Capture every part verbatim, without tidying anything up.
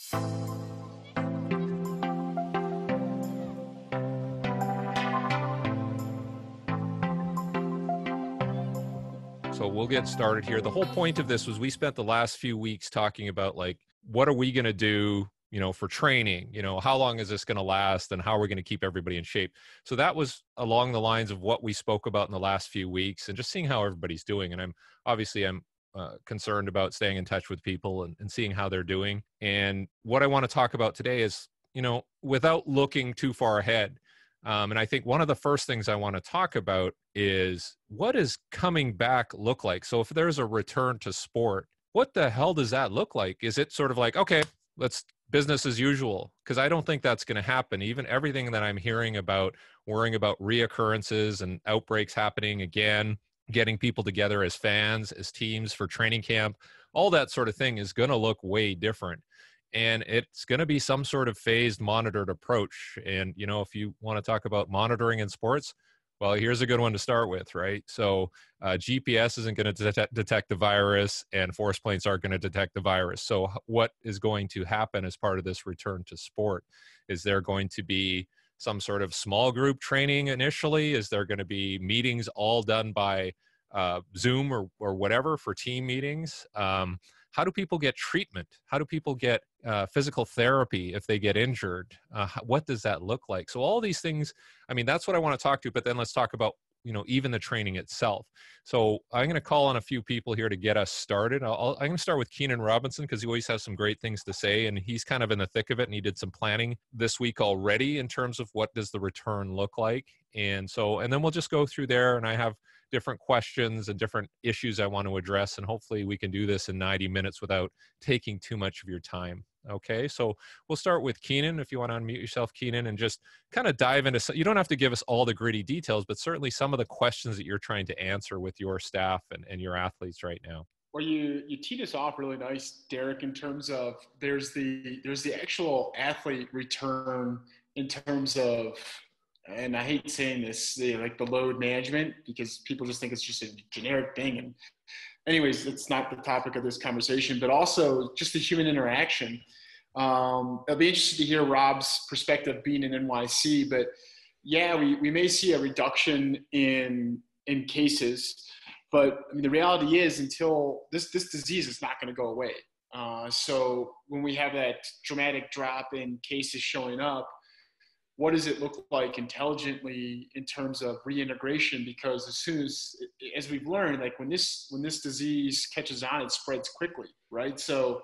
So we'll get started here. The whole point of this was we spent the last few weeks talking about, like, what are we going to do, you know, for training? You know, how long is this going to last and how are we going to keep everybody in shape? So that was along the lines of what we spoke about in the last few weeks and just seeing how everybody's doing. And I'm obviously I'm uh, concerned about staying in touch with people and, and seeing how they're doing. And what I want to talk about today is, you know, without looking too far ahead, Um, and I think one of the first things I want to talk about is, what does coming back look like? So if there's a return to sport, what the hell does that look like? Is it sort of like, okay, let's business as usual? Because I don't think that's going to happen. Even everything that I'm hearing about, worrying about reoccurrences and outbreaks happening again, getting people together as fans, as teams for training camp, all that sort of thing is going to look way different. And it's going to be some sort of phased, monitored approach. And, you know, if you want to talk about monitoring in sports, well, here's a good one to start with, right? So uh, G P S isn't going to det- detect the virus, and force planes aren't going to detect the virus. So what is going to happen as part of this return to sport? Is there going to be some sort of small group training initially? Is there going to be meetings all done by uh, Zoom or, or whatever for team meetings? Um, How do people get treatment? How do people get uh, physical therapy if they get injured? Uh, what does that look like? So all these things, I mean, that's what I want to talk to, but then let's talk about, you know, even the training itself. So I'm going to call on a few people here to get us started. I'll, I'm going to start with Keenan Robinson because he always has some great things to say, and he's kind of in the thick of it, and he did some planning this week already in terms of what does the return look like. And so, and then we'll just go through there, and I have different questions and different issues I want to address, and hopefully we can do this in ninety minutes without taking too much of your time. Okay, so we'll start with Keenan. If you want to unmute yourself, Keenan, and just kind of dive into, you don't have to give us all the gritty details, but certainly some of the questions that you're trying to answer with your staff and, and your athletes right now. Well, you you teed us off really nice, Derek, in terms of there's the there's the actual athlete return in terms of, and I hate saying this, like the load management, because people just think it's just a generic thing. And anyways, it's not the topic of this conversation, but also just the human interaction. Um, I'll be interested to hear Rob's perspective being in N Y C, but yeah, we, we may see a reduction in in cases, but I mean, the reality is until this, this disease is not going to go away. Uh, so when we have that dramatic drop in cases showing up, what does it look like intelligently in terms of reintegration? Because as soon as, as we've learned, like when this, when this disease catches on, it spreads quickly, right? So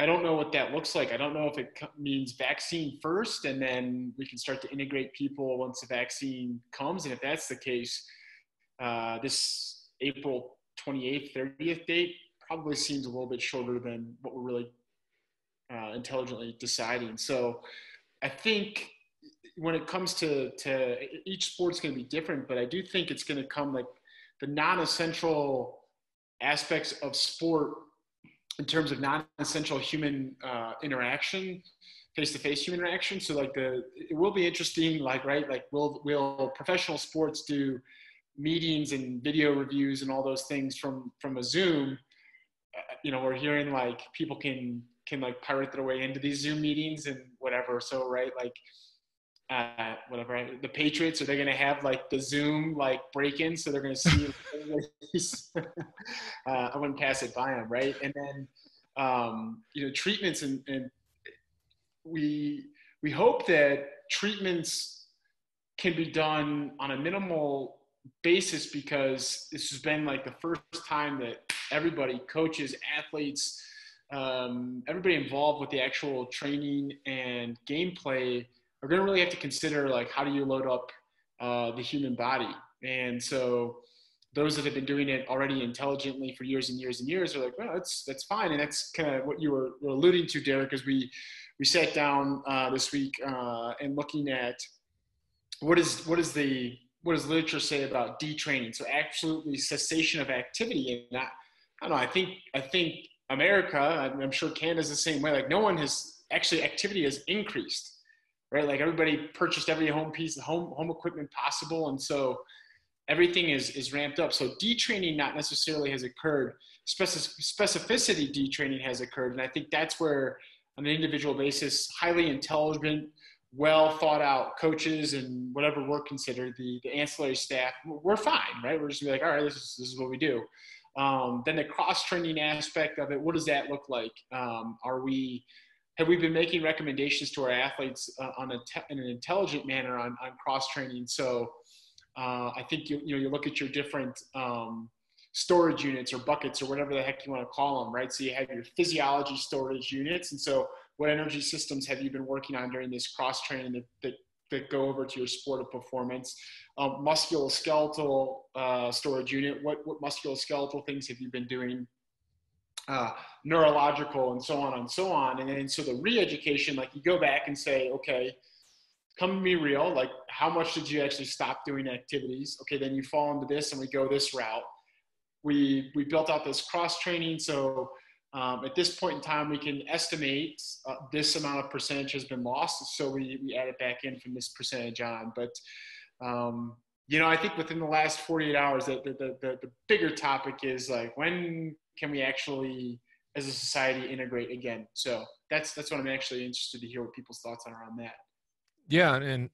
I don't know what that looks like. I don't know if it means vaccine first, and then we can start to integrate people once the vaccine comes. And if that's the case, uh, this April twenty-eighth, thirtieth date probably seems a little bit shorter than what we're really uh, intelligently deciding. So I think, when it comes to, to each sport's going to be different, but I do think it's going to come like the non-essential aspects of sport in terms of non-essential human uh, interaction, face-to-face human interaction. So like the, it will be interesting, like, right. Like will, will professional sports do meetings and video reviews and all those things from, from a Zoom? Uh, you know, we're hearing like people can, can like pirate their way into these Zoom meetings and whatever. So, right. Like, Uh, whatever, right? The Patriots, are they going to have like the Zoom like break-in? So they're going to see uh, I wouldn't pass it by them, right? And then um, you know, treatments, and, and we we hope that treatments can be done on a minimal basis, because this has been like the first time that everybody, coaches, athletes, um, everybody involved with the actual training and gameplay, we're going to really have to consider, like, how do you load up uh, the human body? And so those that have been doing it already intelligently for years and years and years are like, well, that's, that's fine. And that's kind of what you were, were alluding to, Derek, as we, we sat down uh, this week uh, and looking at what is, what is the, what does literature say about detraining? So absolutely cessation of activity. And I, I don't know, I think, I think America, I'm sure Canada's the same way. Like no one has actually, activity has increased. Right, like everybody purchased every home piece, home home equipment possible, and so everything is is ramped up. So detraining not necessarily has occurred. Specificity detraining has occurred, and I think that's where on an individual basis, highly intelligent, well thought out coaches and whatever we're considered, the, the ancillary staff, we're fine, right? We're just gonna be like, all right, this is, this is what we do. Um, then the cross-training aspect of it, what does that look like? Um, are we, have we been making recommendations to our athletes uh, on a te- in an intelligent manner on, on cross-training? So uh, I think, you, you know, you look at your different um, storage units or buckets or whatever the heck you want to call them, right? So you have your physiology storage units. And so what energy systems have you been working on during this cross-training that, that, that go over to your sport of performance? Um, musculoskeletal uh, storage unit, what, what musculoskeletal things have you been doing? Uh, neurological and so on and so on. And then so the re-education, like you go back and say, okay, come be real, like how much did you actually stop doing activities? Okay, then you fall into this and we go this route. We, we built out this cross-training, so Um, at this point in time, we can estimate uh, this amount of percentage has been lost, so we, we add it back in from this percentage on. But, um, you know, I think within the last forty-eight hours, the, the, the, the bigger topic is, like, when can we actually, as a society, integrate again? So that's that's what I'm actually interested to hear what people's thoughts are on that. Yeah, and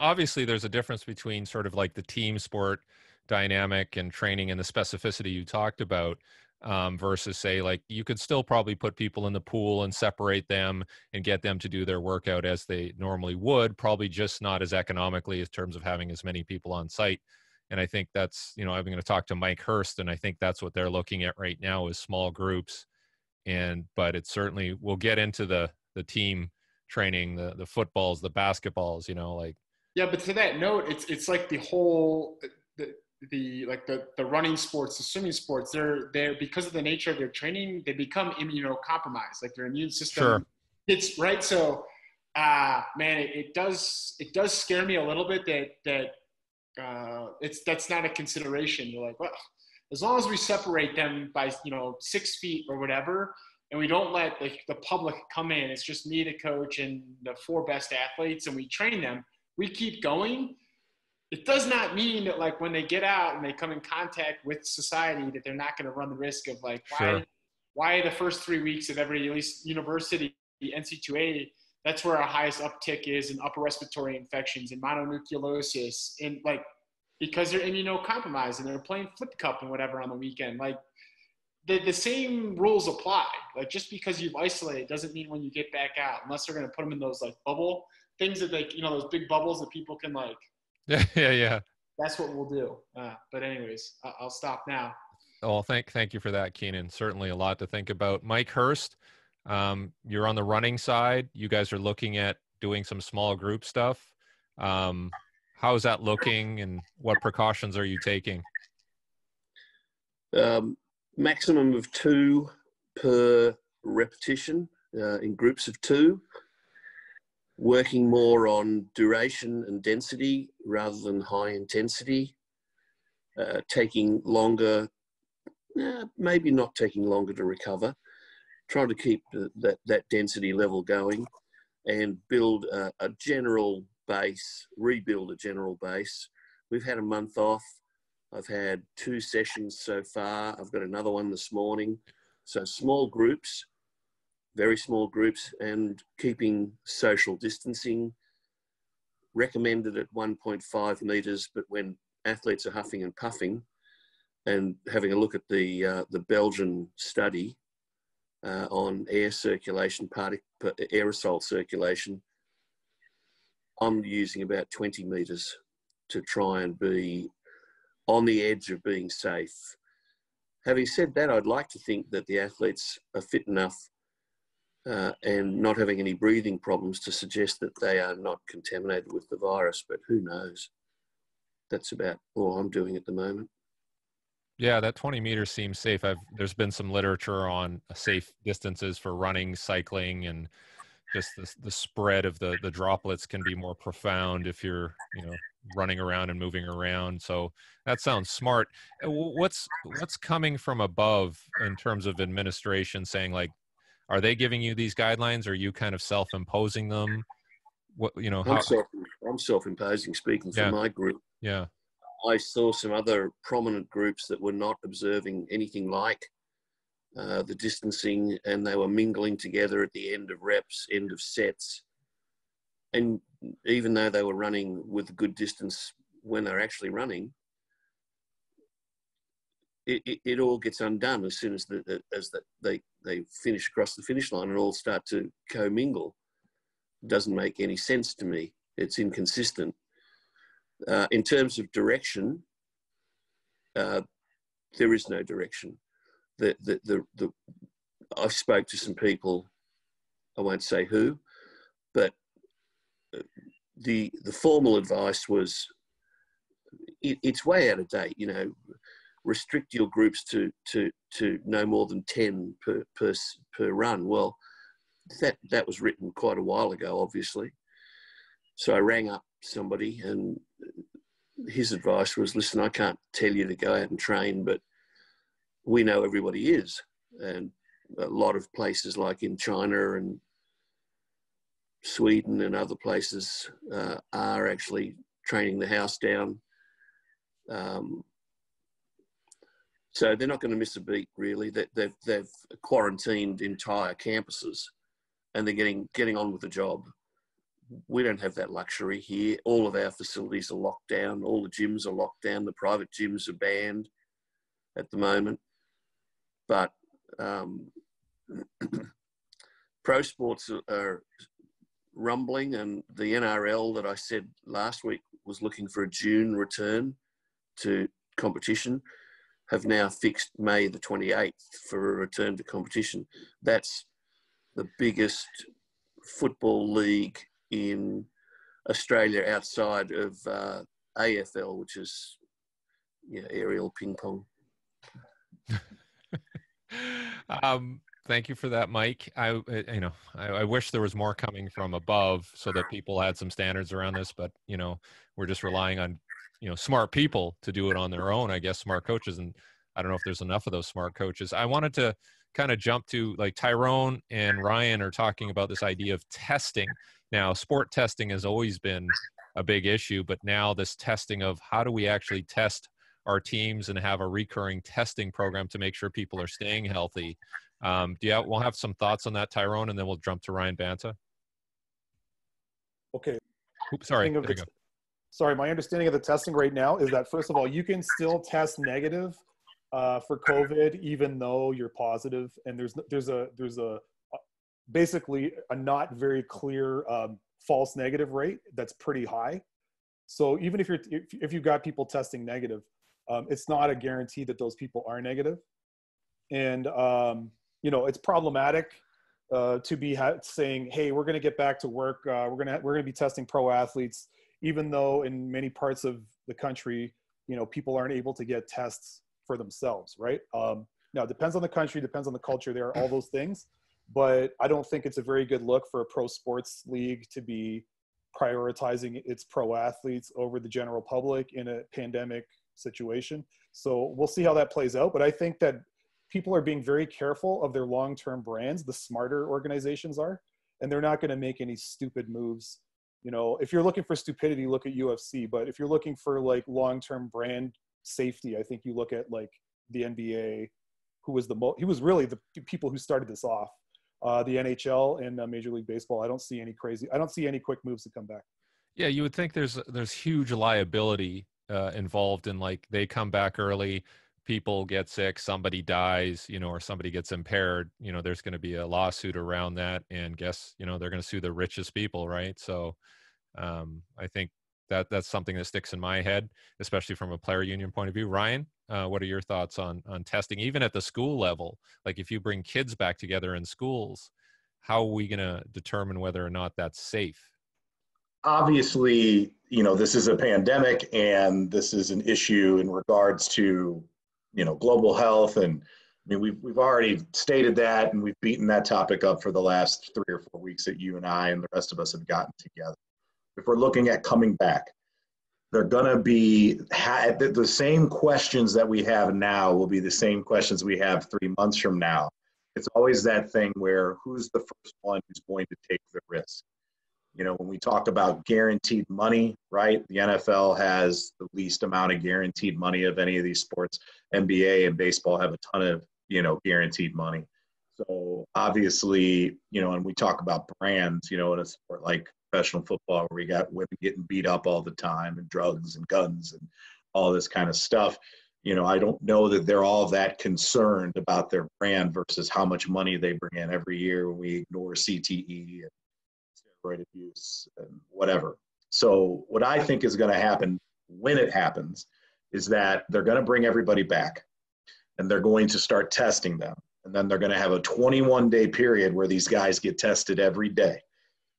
obviously there's a difference between sort of like the team sport dynamic and training and the specificity you talked about. Um, versus say, like, you could still probably put people in the pool and separate them and get them to do their workout as they normally would, probably just not as economically in terms of having as many people on site. And I think that's, you know, I'm going to talk to Mike Hurst, and I think that's what they're looking at right now is small groups. And, but it certainly, we'll get into the, the team training, the, the footballs, the basketballs, you know, like. Yeah. But to that note, it's, it's like the whole, the, the like the the running sports, the swimming sports, they're they're because of the nature of their training, they become immunocompromised, like their immune system. Sure. It's right. So uh man, it, it does it does scare me a little bit that that uh it's that's not a consideration. You're like, well, as long as we separate them by, you know, six feet or whatever, and we don't let the, the public come in, it's just me, the coach, and the four best athletes, and we train them, we keep going. It does not mean that, like, when they get out and they come in contact with society, that they're not going to run the risk of, like, why, sure. why the first three weeks of every, at least university, the N C A A, that's where our highest uptick is in upper respiratory infections and mononucleosis, and, like, because they're immunocompromised and they're playing flip cup and whatever on the weekend. Like, the, the same rules apply. Like, just because you've isolated doesn't mean when you get back out, unless they're going to put them in those, like, bubble things that, like, you know, those big bubbles that people can, like, Yeah, yeah, yeah. That's what we'll do. Uh, but anyways, I'll stop now. Oh, thank, thank you for that, Keenan. Certainly a lot to think about. Mike Hurst, um, you're on the running side. You guys are looking at doing some small group stuff. Um, how is that looking, and what precautions are you taking? Um, maximum of two per repetition uh, in groups of two. Working more on duration and density rather than high intensity, uh, taking longer, eh, maybe not taking longer to recover, trying to keep the, that, that density level going, and build a, a general base, rebuild a general base. We've had a month off. I've had two sessions so far. I've got another one this morning. So small groups, very small groups, and keeping social distancing, recommended at one point five meters, but when athletes are huffing and puffing, and having a look at the uh, the Belgian study uh, on air circulation, partic- aerosol circulation, I'm using about twenty meters to try and be on the edge of being safe. Having said that, I'd like to think that the athletes are fit enough Uh, and not having any breathing problems to suggest that they are not contaminated with the virus, but who knows? That's about all I'm doing at the moment. Yeah, that twenty meters seems safe. I've, there's been some literature on safe distances for running, cycling, and just the, the spread of the, the droplets can be more profound if you're, you know, running around and moving around. So that sounds smart. What's, what's coming from above in terms of administration saying, like, are they giving you these guidelines, or are you kind of self-imposing them? What, you know, how- I'm, self, I'm self-imposing, speaking for yeah. my group. Yeah. I saw some other prominent groups that were not observing anything like uh, the distancing, and they were mingling together at the end of reps, end of sets. And even though they were running with good distance when they're actually running, it, it, it all gets undone as soon as, the, as the, they, they finish across the finish line and all start to commingle. It doesn't make any sense to me. It's inconsistent. Uh, in terms of direction, uh, there is no direction. The, the, the, the, I spoke to some people, I won't say who, but the, the formal advice was, it, it's way out of date, you know, restrict your groups to, to, to no more than ten per, per, per run. Well, that, that was written quite a while ago, obviously. So I rang up somebody, and his advice was, listen, I can't tell you to go out and train, but we know everybody is. And a lot of places like in China and Sweden and other places uh, are actually training the house down. Um, so they're not going to miss a beat, really. They, they've, they've quarantined entire campuses, and they're getting, getting on with the job. We don't have that luxury here. All of our facilities are locked down. All the gyms are locked down. The private gyms are banned at the moment. But um, pro sports are rumbling, and the N R L that I said last week was looking for a June return to competition have now fixed May the twenty-eighth for a return to competition. That's the biggest football league in Australia outside of uh, A F L, which is, you know, aerial ping pong. um, thank you for that, Mike. I, you know, I, I wish there was more coming from above so that people had some standards around this, but, you know, we're just relying on, you know, smart people to do it on their own, I guess, smart coaches. And I don't know if there's enough of those smart coaches. I wanted to kind of jump to, like, Tyrone and Ryan are talking about this idea of testing. Now, sport testing has always been a big issue, but now this testing of how do we actually test our teams and have a recurring testing program to make sure people are staying healthy. Um, do you have, we'll have some thoughts on that, Tyrone, and then we'll jump to Ryan Banta. Okay. Oops, sorry. There you go. Sorry, my understanding of the testing right now is that, first of all, you can still test negative uh, for COVID even though you're positive, and there's there's a there's a basically a not very clear um, false negative rate that's pretty high. So even if you're, if you've got people testing negative, um, it's not a guarantee that those people are negative. And, um, you know, it's problematic uh, to be ha saying, hey, we're going to get back to work. Uh, we're going to, we're going to be testing pro athletes, even though in many parts of the country, you know, people aren't able to get tests for themselves. Right. Um, now it depends on the country, depends on the culture. There are all those things. But I don't think it's a very good look for a pro sports league to be prioritizing its pro athletes over the general public in a pandemic situation. So we'll see how that plays out. But I think that people are being very careful of their long-term brands, the smarter organizations are, and they're not going to make any stupid moves. You know, if you're looking for stupidity, look at U F C. But if you're looking for, like, long-term brand safety, I think you look at, like, the N B A, who was the mo- he was really the people who started this off. Uh, the N H L and uh, Major League Baseball. I don't see any crazy. I don't see any quick moves to come back. Yeah, you would think there's there's huge liability uh, involved in, like, they come back early, people get sick, somebody dies, you know, or somebody gets impaired. You know, there's going to be a lawsuit around that, and guess you know they're going to sue the richest people, right? So, um, I think that that's something that sticks in my head, especially from a player union point of view. Ryan, Uh, what are your thoughts on, on testing, even at the school level? Like, if you bring kids back together in schools, how are we going to determine whether or not that's safe? Obviously, you know, this is a pandemic, and this is an issue in regards to, you know, global health. And I mean, we've, we've already stated that, and we've beaten that topic up for the last three or four weeks that you and I and the rest of us have gotten together. If we're looking at coming back, they're going to be ha the same questions that we have now will be the same questions we have three months from now. It's always that thing where who's the first one who's going to take the risk? You know, when we talk about guaranteed money, right? The N F L has the least amount of guaranteed money of any of these sports. N B A and baseball have a ton of you know, guaranteed money. So obviously, you know, and we talk about brands, you know, in a sport like professional football where we got women getting beat up all the time and drugs and guns and all this kind of stuff. You know, I don't know that they're all that concerned about their brand versus how much money they bring in every year when we ignore C T E and steroid abuse and whatever. So what I think is going to happen when it happens is that they're going to bring everybody back and they're going to start testing them. And then they're going to have a twenty-one day period where these guys get tested every day.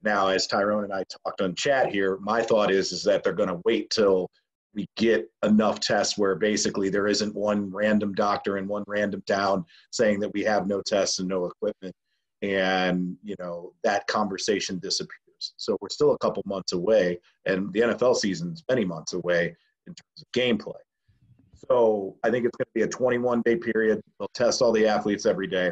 Now, as Tyrone and I talked on chat here, my thought is, is that they're going to wait till we get enough tests where basically there isn't one random doctor and one random town saying that we have no tests and no equipment. And, you know, that conversation disappears. So we're still a couple months away, and the N F L season's many months away in terms of gameplay. So I think it's going to be a twenty-one day period. They'll test all the athletes every day.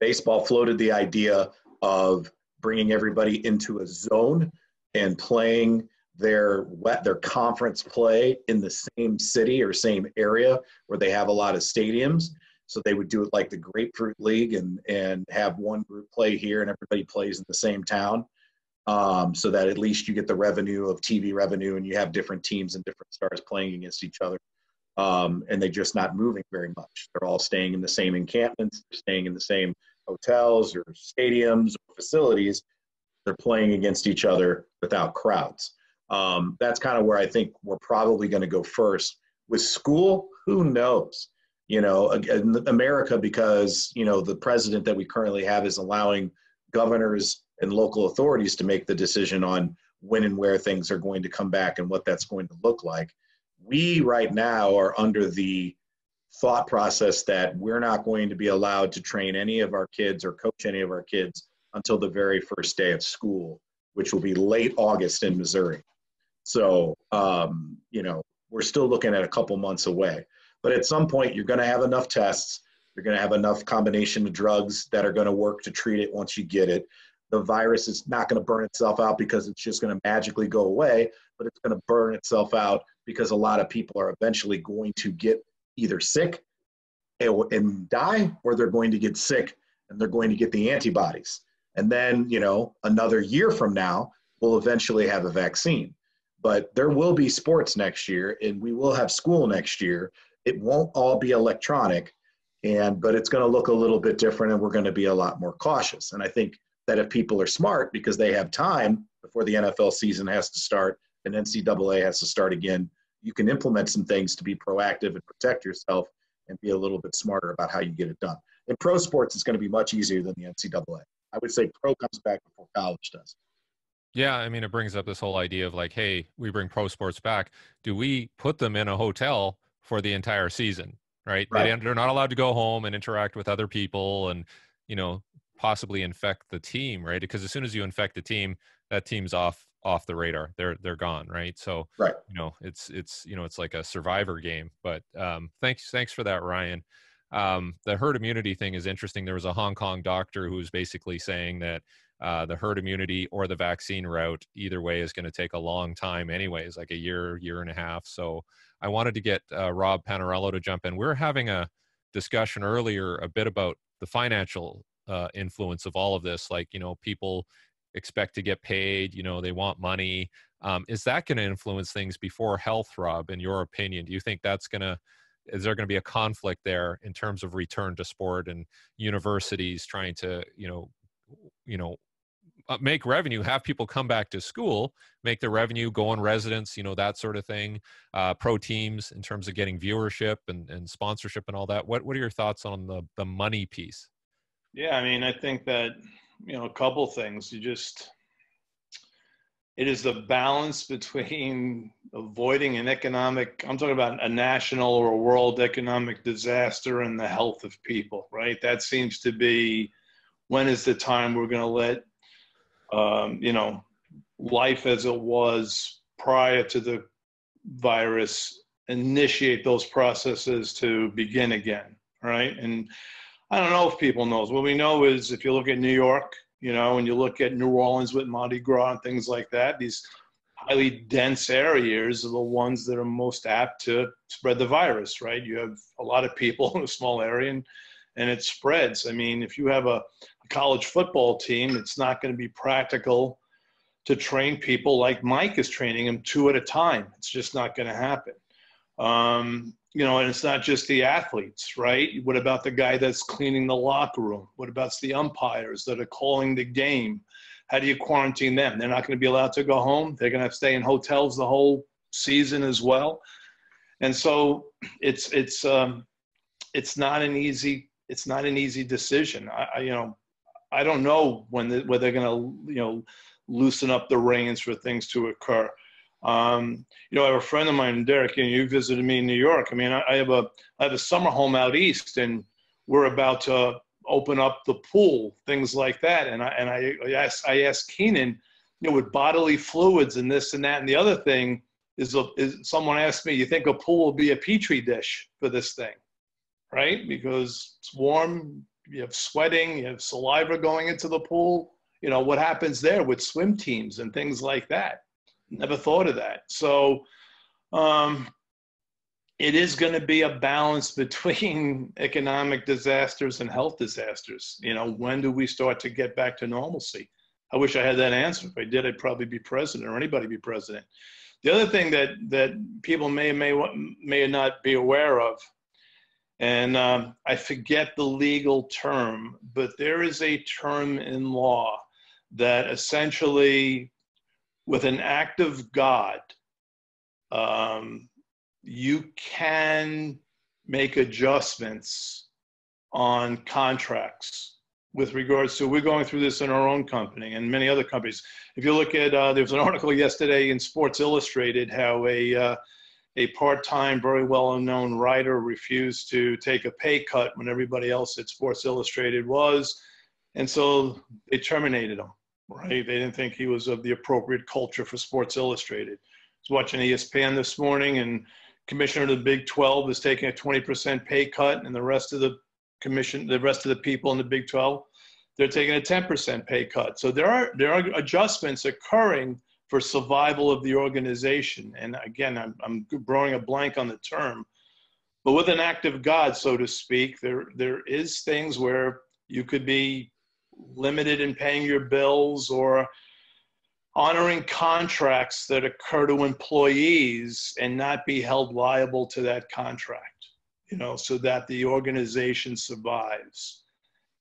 Baseball floated the idea of bringing everybody into a zone and playing their their conference play in the same city or same area where they have a lot of stadiums. So they would do it like the Grapefruit League and, and have one group play here and everybody plays in the same town, um, so that at least you get the revenue of T V revenue and you have different teams and different stars playing against each other. Um, and they're just not moving very much. They're all staying in the same encampments, they're staying in the same hotels or stadiums or facilities. They're playing against each other without crowds. Um, that's kind of where I think we're probably going to go first. With school, who knows? You know, in America, because, you know, the president that we currently have is allowing governors and local authorities to make the decision on when and where things are going to come back and what that's going to look like. We right now are under the thought process that we're not going to be allowed to train any of our kids or coach any of our kids until the very first day of school, which will be late August in Missouri. So, um, you know, we're still looking at a couple months away. But at some point, you're going to have enough tests. You're going to have enough combination of drugs that are going to work to treat it once you get it. The virus is not going to burn itself out because it's just going to magically go away, but it's going to burn itself out because a lot of people are eventually going to get either sick and, and die, or they're going to get sick and they're going to get the antibodies. And then, you know, another year from now, we'll eventually have a vaccine. But there will be sports next year, and we will have school next year. It won't all be electronic, and but it's going to look a little bit different, and we're going to be a lot more cautious. And I think that if people are smart, because they have time before the N F L season has to start and N C double A has to start again, you can implement some things to be proactive and protect yourself and be a little bit smarter about how you get it done. In pro sports, it's going to be much easier than the N C double A. I would say pro comes back before college does. Yeah, I mean, it brings up this whole idea of like, hey, we bring pro sports back. Do we put them in a hotel for the entire season, right? right. They, they're not allowed to go home and interact with other people and, you know, possibly infect the team, right? Because as soon as you infect the team, that team's off off the radar. They're they're gone, right? So, right. you know, it's it's you know, it's like a survivor game. But um, thanks thanks for that, Ryan. Um, the herd immunity thing is interesting. There was a Hong Kong doctor who was basically saying that uh, the herd immunity or the vaccine route, either way, is going to take a long time, anyways, like a year, year and a half. So, I wanted to get uh, Rob Panarello to jump in. We were having a discussion earlier a bit about the financial Uh, influence of all of this. Like, you know, people expect to get paid, you know, they want money. Um, is that going to influence things before health, Rob, in your opinion? Do you think that's going to, is there going to be a conflict there in terms of return to sport and universities trying to, you know, you know, make revenue, have people come back to school, make the revenue go on residents, you know, that sort of thing, uh, pro teams in terms of getting viewership and, and sponsorship and all that. What, what are your thoughts on the, the money piece? Yeah, I mean, I think that, you know, a couple things. You just, it is the balance between avoiding an economic, I'm talking about a national or a world economic disaster and the health of people, right? That seems to be, when is the time we're going to let, um, you know, life as it was prior to the virus initiate those processes to begin again, right? And I don't know if people know. What we know is if you look at New York, you know, and you look at New Orleans with Mardi Gras and things like that, these highly dense areas are the ones that are most apt to spread the virus, right? You have a lot of people in a small area, and and it spreads. I mean, if you have a, a college football team, it's not going to be practical to train people like Mike is training them two at a time. It's just not going to happen. Um, you know, and it's not just the athletes, right? What about the guy that's cleaning the locker room? What about the umpires that are calling the game? How do you quarantine them? They're not going to be allowed to go home. They're going to have to stay in hotels the whole season as well. And so it's, it's, um, it's not an easy, it's not an easy decision. I, I you know, I don't know when the, whether they're going to, you know, loosen up the reins for things to occur. Um, you know, I have a friend of mine, Derek, and you visited me in New York. I mean, I, I have a, I have a summer home out East, and we're about to open up the pool, things like that. And I, and I, I asked, I asked Keenan, you know, with bodily fluids and this and that and the other thing is, a, is someone asked me, you think a pool will be a petri dish for this thing, right? Because it's warm, you have sweating, you have saliva going into the pool. You know, what happens there with swim teams and things like that? Never thought of that. So um, it is going to be a balance between economic disasters and health disasters. You know, when do we start to get back to normalcy? I wish I had that answer. If I did, I'd probably be president, or anybody be president. The other thing that, that people may, may, may not be aware of, and um, I forget the legal term, but there is a term in law that essentially, with an act of God, um, you can make adjustments on contracts with regards to, we're going through this in our own company and many other companies. If you look at, uh, there was an article yesterday in Sports Illustrated how a, uh, a part-time, very well-known writer refused to take a pay cut when everybody else at Sports Illustrated was, and so they terminated him, right? They didn't think he was of the appropriate culture for Sports Illustrated. I was watching E S P N this morning, and commissioner of the Big twelve is taking a twenty percent pay cut, and the rest of the commission, the rest of the people in the Big twelve, they're taking a ten percent pay cut. So there are, there are adjustments occurring for survival of the organization. And again, I'm, I'm drawing a blank on the term, but with an act of God, so to speak, there, there is things where you could be limited in paying your bills or honoring contracts that occur to employees and not be held liable to that contract, you know, so that the organization survives.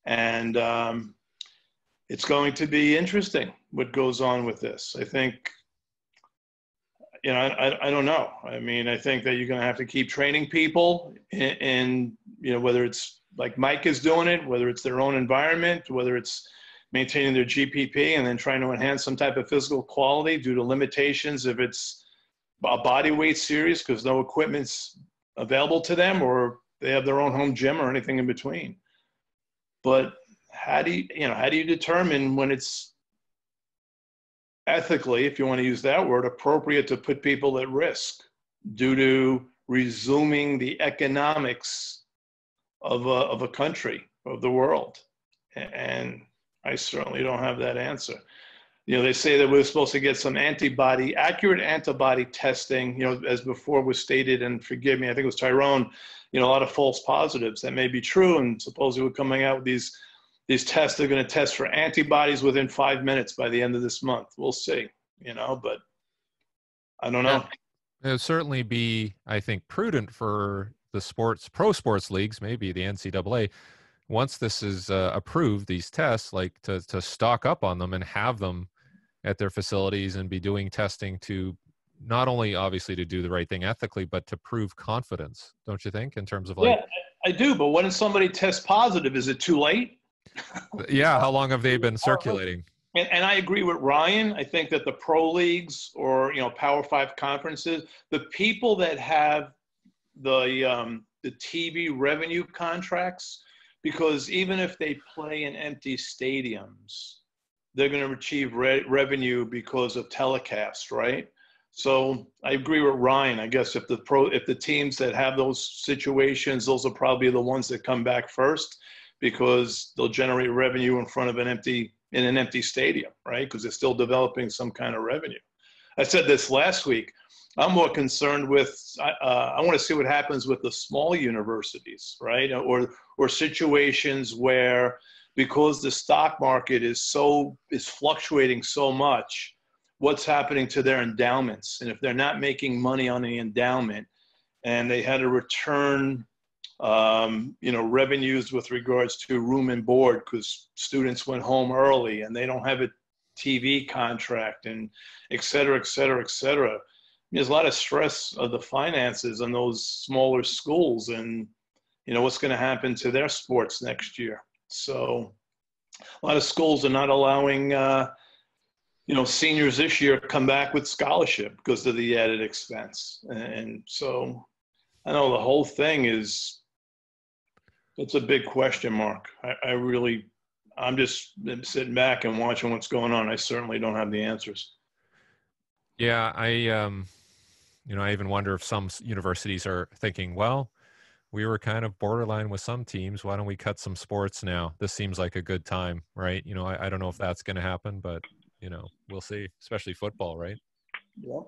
And, um, it's going to be interesting what goes on with this. I think, you know, I, I don't know. I mean, I think that you're going to have to keep training people in, in, you know, whether it's like Mike is doing it, whether it's their own environment, whether it's maintaining their G P P and then trying to enhance some type of physical quality due to limitations if it's a body weight series because no equipment's available to them or they have their own home gym or anything in between. But how do you, you know, how do you determine when it's ethically, if you want to use that word, appropriate to put people at risk due to resuming the economics of a, of a country, of the world? And I certainly don't have that answer. You know, they say that we're supposed to get some antibody, accurate antibody testing, you know, as before was stated, and forgive me, I think it was Tyrone, you know, a lot of false positives that may be true, and supposedly we're coming out with these These tests are going to test for antibodies within five minutes by the end of this month. We'll see, you know, but I don't know. It would certainly be, I think, prudent for the sports, pro sports leagues, maybe the N C double A, once this is uh, approved, these tests, like to, to stock up on them and have them at their facilities and be doing testing to not only obviously to do the right thing ethically, but to prove confidence, don't you think, in terms of like. Yeah, I do, but when somebody tests positive, is it too late? Yeah, how long have they been circulating? And, and I agree with Ryan. I think that the pro leagues or, you know, Power Five conferences, the people that have the, um, the T V revenue contracts, because even if they play in empty stadiums, they're going to achieve re revenue because of telecast, right? So I agree with Ryan. I guess if the pro, if the teams that have those situations, those are probably the ones that come back first, because they'll generate revenue in front of an empty, in an empty stadium, right? Because they're still developing some kind of revenue. I said this last week, I'm more concerned with, uh, I want to see what happens with the small universities, right? Or, or situations where, because the stock market is so, is fluctuating so much, what's happening to their endowments? And if they're not making money on the endowment and they had to return, um, you know, revenues with regards to room and board because students went home early and they don't have a T V contract and et cetera, et cetera, et cetera. There's a lot of stress of the finances on those smaller schools and, you know, what's going to happen to their sports next year. So a lot of schools are not allowing, uh, you know, seniors this year come back with scholarship because of the added expense. And so I know the whole thing is, it's a big question mark. I, I really, I'm just sitting back and watching what's going on. I certainly don't have the answers. Yeah, I, um, you know, I even wonder if some universities are thinking, well, we were kind of borderline with some teams. Why don't we cut some sports now? This seems like a good time, right? You know, I, I don't know if that's going to happen, but, you know, we'll see, especially football, right? Yeah.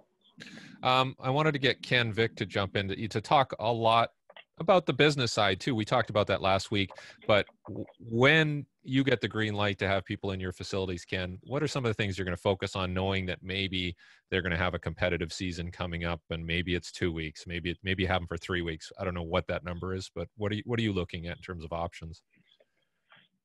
Um, I wanted to get Ken Vick to jump in to, to talk a lot about the business side too. We talked about that last week, but when you get the green light to have people in your facilities, Ken, what are some of the things you're going to focus on, knowing that maybe they're going to have a competitive season coming up, and maybe it's two weeks, maybe it, maybe you have them for three weeks. I don't know what that number is, but what are you, what are you looking at in terms of options?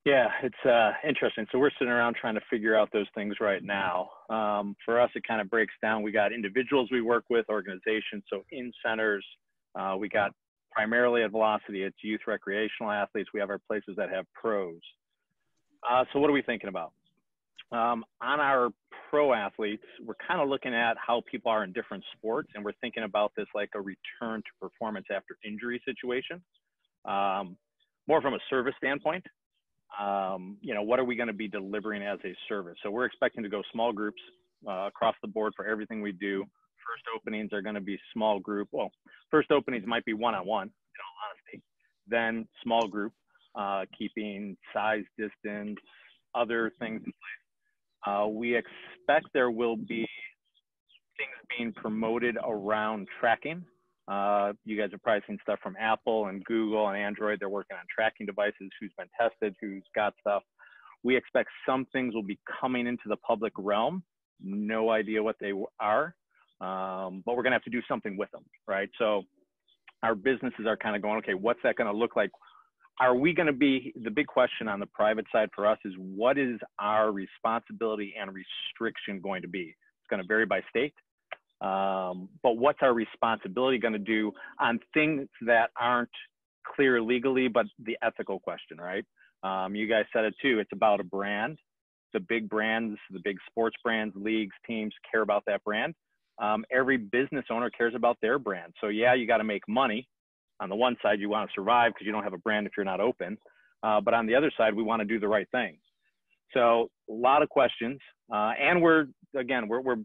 Yeah, it's uh, interesting. So we're sitting around trying to figure out those things right now. Um, for us, it kind of breaks down. We got individuals we work with, organizations, so in centers, uh, we got primarily at Velocity, it's youth recreational athletes. We have our places that have pros. Uh, so what are we thinking about? Um, on our pro athletes, we're kind of looking at how people are in different sports, and we're thinking about this like a return to performance after injury situation, um, more from a service standpoint. Um, you know, what are we going to be delivering as a service? So we're expecting to go small groups uh, across the board for everything we do. First openings are going to be small group. Well, first openings might be one-on-one, in all honesty. Then small group, uh, keeping size, distance, other things in place. Uh, we expect there will be things being promoted around tracking. Uh, you guys are probably seeing stuff from Apple and Google and Android. They're working on tracking devices, who's been tested, who's got stuff. We expect some things will be coming into the public realm. No idea what they are. Um, but we're going to have to do something with them, right? So our businesses are kind of going, okay, what's that going to look like? Are we going to be, the big question on the private side for us is, what is our responsibility and restriction going to be? It's going to vary by state. Um, but what's our responsibility going to do on things that aren't clear legally, but the ethical question, right? Um, you guys said it too. It's about a brand. The big brands, the big sports brands, leagues, teams care about that brand. Um, every business owner cares about their brand. So yeah, you got to make money. On the one side, you want to survive because you don't have a brand if you're not open. Uh, but on the other side, we want to do the right thing. So a lot of questions. Uh, and we're, again, we're, we're,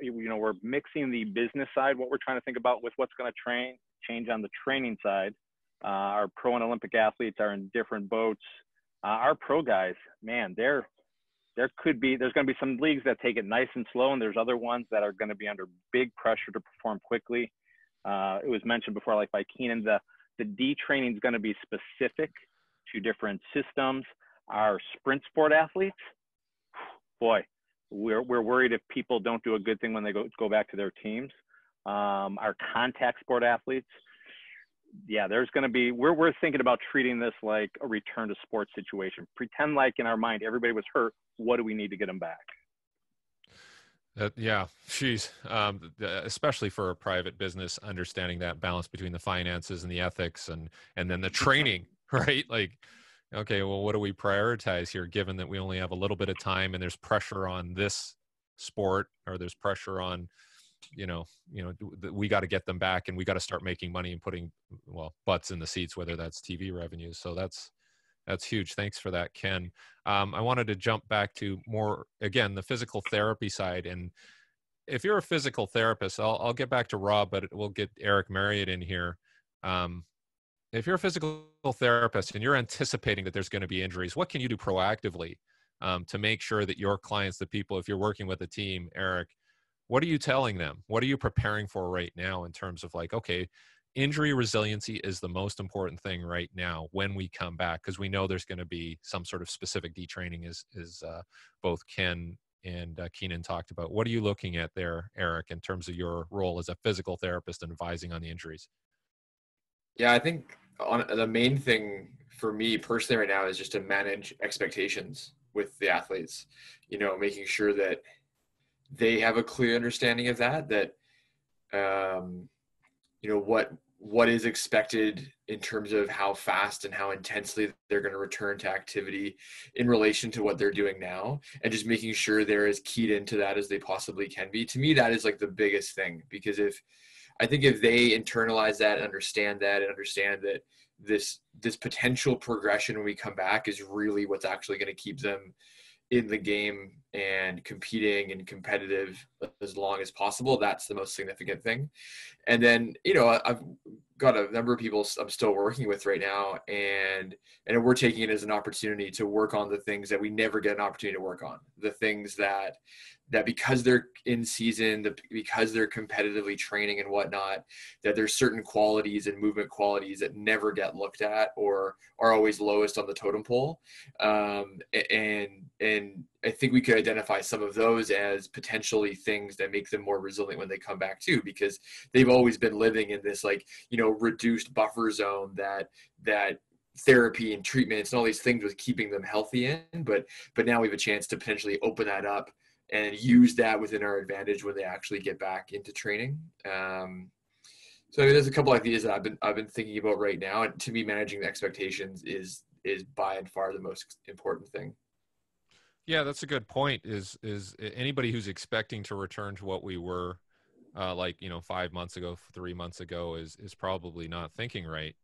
you know, we're mixing the business side, what we're trying to think about, with what's going to train change on the training side. Uh, our pro and Olympic athletes are in different boats. Uh, our pro guys, man, they're, There could be, there's going to be some leagues that take it nice and slow, and there's other ones that are going to be under big pressure to perform quickly. Uh, it was mentioned before, like by Keenan, the, the D training is going to be specific to different systems. Our sprint sport athletes, boy, we're, we're worried if people don't do a good thing when they go, go back to their teams. Um, our contact sport athletes, yeah, there's going to be, we're, we're thinking about treating this like a return to sports situation. Pretend like in our mind, everybody was hurt. What do we need to get them back? Uh, yeah, geez, um, especially for a private business, understanding that balance between the finances and the ethics and, and then the training, right? Like, okay, well, what do we prioritize here, given that we only have a little bit of time and there's pressure on this sport, or there's pressure on, you know, you know, we got to get them back, and we got to start making money and putting, well, butts in the seats, whether that's T V revenues. So that's, that's huge. Thanks for that, Ken. Um, I wanted to jump back to more, again, the physical therapy side. And if you're a physical therapist, I'll, I'll get back to Rob, but we'll get Eric Marriott in here. Um, if you're a physical therapist and you're anticipating that there's going to be injuries, what can you do proactively um, to make sure that your clients, the people, if you're working with a team, Eric, What are you telling them? What are you preparing for right now in terms of like, okay, injury resiliency is the most important thing right now when we come back, because we know there's going to be some sort of specific detraining, as, as uh, both Ken and uh, Keenan talked about. What are you looking at there, Eric, in terms of your role as a physical therapist and advising on the injuries? Yeah, I think on, the main thing for me personally right now is just to manage expectations with the athletes, you know, making sure that they have a clear understanding of that, that, um, you know, what, what is expected in terms of how fast and how intensely they're going to return to activity in relation to what they're doing now, and just making sure they're as keyed into that as they possibly can be. To me, that is like the biggest thing, because if, I think if they internalize that and understand that and understand that this, this potential progression when we come back is really what's actually going to keep them in the game and competing and competitive as long as possible, that's the most significant thing. And then, you know, I've got a number of people I'm still working with right now, and and we're taking it as an opportunity to work on the things that we never get an opportunity to work on, the things that that because they're in season, the, because they're competitively training and whatnot, that there's certain qualities and movement qualities that never get looked at or are always lowest on the totem pole. Um, and and I think we could identify some of those as potentially things that make them more resilient when they come back too, because they've always been living in this, like, you know, reduced buffer zone that, that, therapy and treatments and all these things was keeping them healthy in, but, but now we have a chance to potentially open that up and use that within our advantage when they actually get back into training. Um, so there's a couple ideas that I've been, I've been thinking about right now. And to me, managing the expectations is, is by and far the most important thing. Yeah, that's a good point. Is, is anybody who's expecting to return to what we were uh, like, you know, five months ago, three months ago is, is probably not thinking right.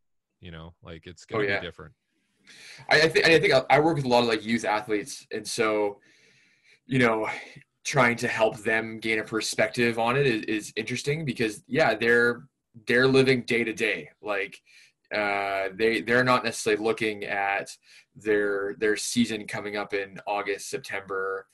You know, like it's going to oh, yeah. be different. I, I think, I think I work with a lot of like youth athletes. And so, you know, trying to help them gain a perspective on it is, is interesting because yeah, they're, they're living day to day. Like, uh, they, they're not necessarily looking at their, their season coming up in August, September.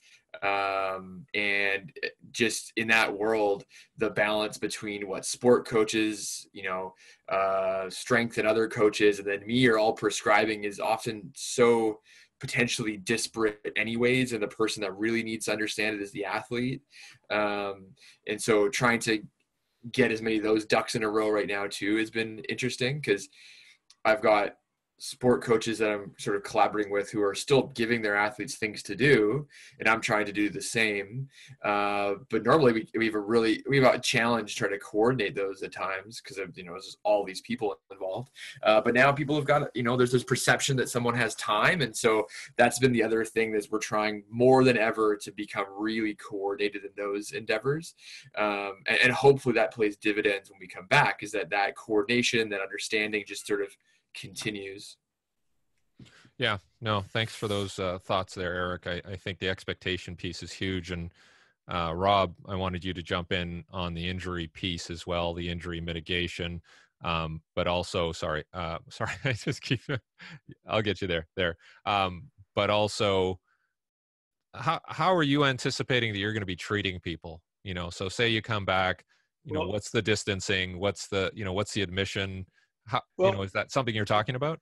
Um, and just in that world, the balance between what sport coaches, you know, uh, strength and other coaches, and then me are all prescribing is often so potentially disparate anyways, and the person that really needs to understand it is the athlete. Um, and so trying to get as many of those ducks in a row right now too has been interesting, because I've got sport coaches that I'm sort of collaborating with who are still giving their athletes things to do, and I'm trying to do the same. Uh, but normally we, we have a really, we have a challenge trying to coordinate those at times because of, you know, there's all these people involved. Uh, but now people have got, you know, there's this perception that someone has time. And so that's been the other thing, is we're trying more than ever to become really coordinated in those endeavors. Um, and, and hopefully that plays dividends when we come back, is that that coordination, that understanding just sort of continues. Yeah, no, thanks for those uh, thoughts there, Eric. I, I think the expectation piece is huge. And uh, Rob, I wanted you to jump in on the injury piece as well, the injury mitigation, um, but also, sorry, uh, sorry, I just keep, I'll get you there, there. Um, but also, how how are you anticipating that you're going to be treating people? You know, so say you come back, you know, well, what's the distancing? What's the, you know, what's the admission? How, well, you know, is that something you're talking about?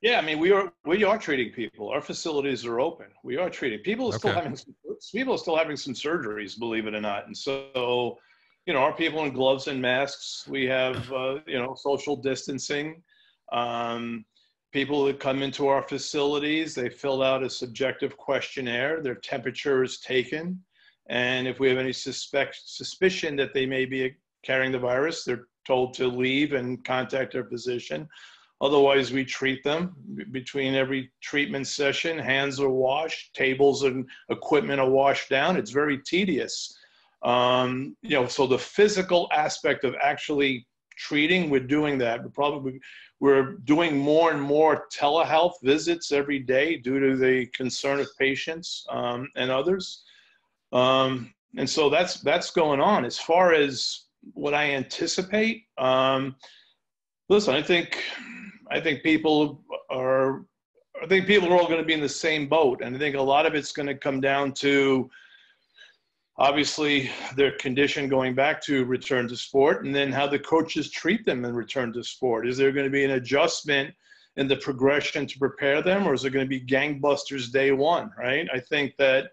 Yeah, I mean, we are we are treating people. Our facilities are open. We are treating people. Are okay. still having some, people are still having some surgeries, believe it or not. And so, you know, our people in gloves and masks. We have uh, you know, social distancing. Um, people that come into our facilities, they fill out a subjective questionnaire. Their temperature is taken, and if we have any suspect suspicion that they may be carrying the virus, they're told to leave and contact their physician. Otherwise, we treat them. Between every treatment session, hands are washed, tables and equipment are washed down. It's very tedious. Um, you know, so the physical aspect of actually treating, we're doing that. We're probably we're doing more and more telehealth visits every day due to the concern of patients um, and others. Um, and so that's that's going on. As far as what I anticipate, um, listen, I think. I think people are, I think people are all going to be in the same boat. And I think a lot of it's going to come down to obviously their condition going back to return to sport, and then how the coaches treat them in return to sport. Is there going to be an adjustment in the progression to prepare them, or is it going to be gangbusters day one, right? I think that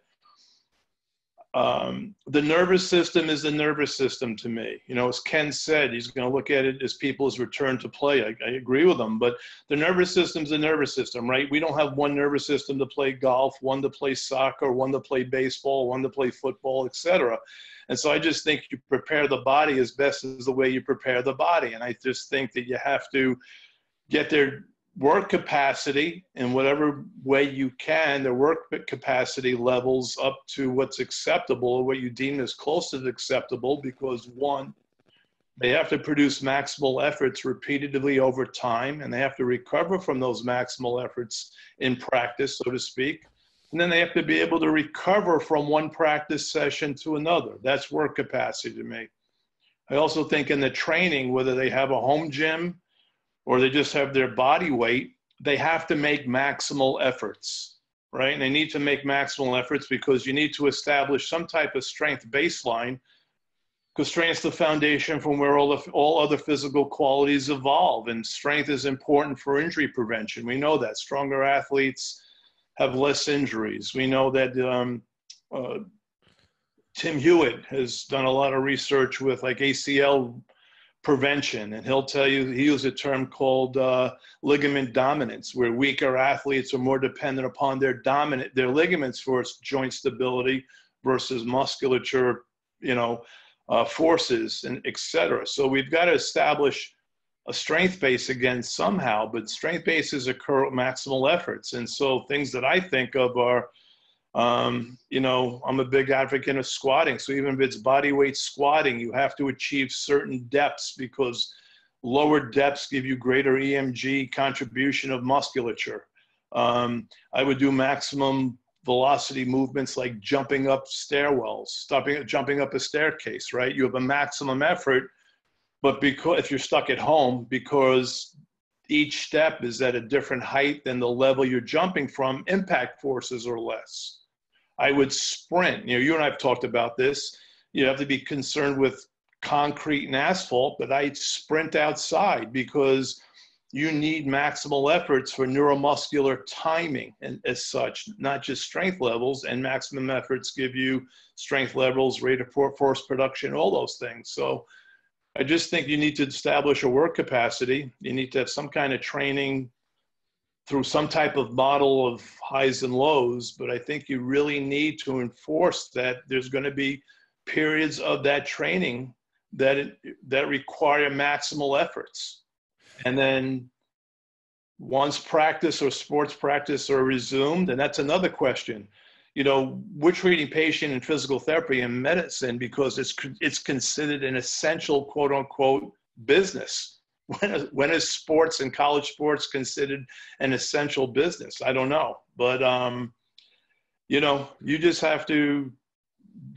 um, the nervous system is the nervous system to me. You know, as Ken said, he's going to look at it as people's return to play. I, I agree with him, but the nervous system's the nervous system, right? We don't have one nervous system to play golf, one to play soccer, one to play baseball, one to play football, et cetera. And so I just think you prepare the body as best as the way you prepare the body. And I just think that you have to get their work capacity in whatever way you can, their work capacity levels up to what's acceptable or what you deem as close to acceptable, because one, they have to produce maximal efforts repeatedly over time, and they have to recover from those maximal efforts in practice, so to speak. And then they have to be able to recover from one practice session to another. That's work capacity to me. I also think in the training, whether they have a home gym or they just have their body weight, they have to make maximal efforts, right? And they need to make maximal efforts because you need to establish some type of strength baseline, because strength's the foundation from where all, the, all other physical qualities evolve, and strength is important for injury prevention. We know that. Stronger athletes have less injuries. We know that um, uh, Tim Hewitt has done a lot of research with like A C L prevention, and he'll tell you, he used a term called uh, ligament dominance, where weaker athletes are more dependent upon their dominant, their ligaments for its joint stability versus musculature, you know, uh, forces, and et cetera. So we've got to establish a strength base again somehow, but strength bases occur at maximal efforts. And so things that I think of are, Um, you know, I'm a big advocate of squatting. So even if it's body weight squatting, you have to achieve certain depths, because lower depths give you greater E M G contribution of musculature. Um, I would do maximum velocity movements like jumping up stairwells, stopping, jumping up a staircase, right? You have a maximum effort, but because if you're stuck at home, because each step is at a different height than the level you're jumping from, impact forces or less. I would sprint. You know, you and I have talked about this. You have to be concerned with concrete and asphalt, but I sprint outside because you need maximal efforts for neuromuscular timing and as such, not just strength levels, and maximum efforts give you strength levels, rate of force production, all those things. So I just think you need to establish a work capacity. You need to have some kind of training through some type of model of highs and lows, but I think you really need to enforce that there's going to be periods of that training that it, that require maximal efforts. And then once practice or sports practice are resumed, and that's another question. You know, we're treating patient in physical therapy and medicine because it's it's considered an essential, quote unquote, business. When is, when is sports and college sports considered an essential business? I don't know. But, um, you know, you just have to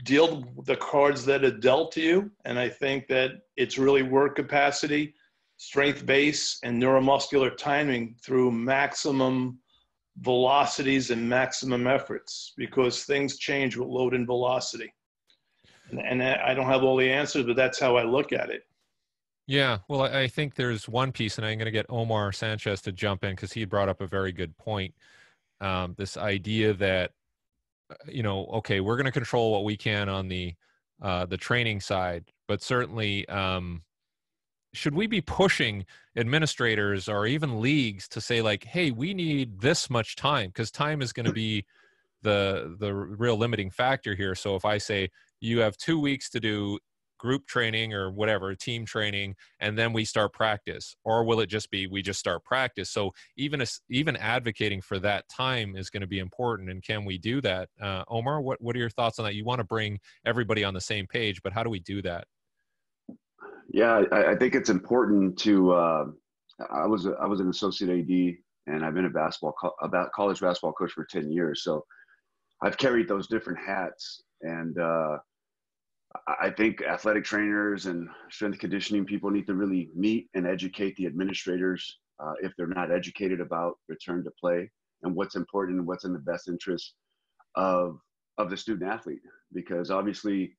deal with the cards that are dealt to you. And I think that it's really work capacity, strength base, and neuromuscular timing through maximum velocities and maximum efforts, because things change with load and velocity. And, and I don't have all the answers, but that's how I look at it. Yeah, well, I think there's one piece, and I'm going to get Omar Sanchez to jump in because he brought up a very good point. Um, this idea that, you know, okay, we're going to control what we can on the uh, the training side, but certainly um, should we be pushing administrators or even leagues to say like, hey, we need this much time? Because time is going to be the the real limiting factor here. So if I say you have two weeks to do group training or whatever, team training, and then we start practice, or will it just be we just start practice? So even even advocating for that time is going to be important. And can we do that? Uh, Omar, what, what are your thoughts on that? You want to bring everybody on the same page, but how do we do that? Yeah, I, I think it's important to. Uh, I was I was an associate A D, and I've been a basketball co- about college basketball coach for ten years. So I've carried those different hats, and uh, I think athletic trainers and strength conditioning people need to really meet and educate the administrators uh, if they're not educated about return to play and what's important and what's in the best interest of of the student athlete, because obviously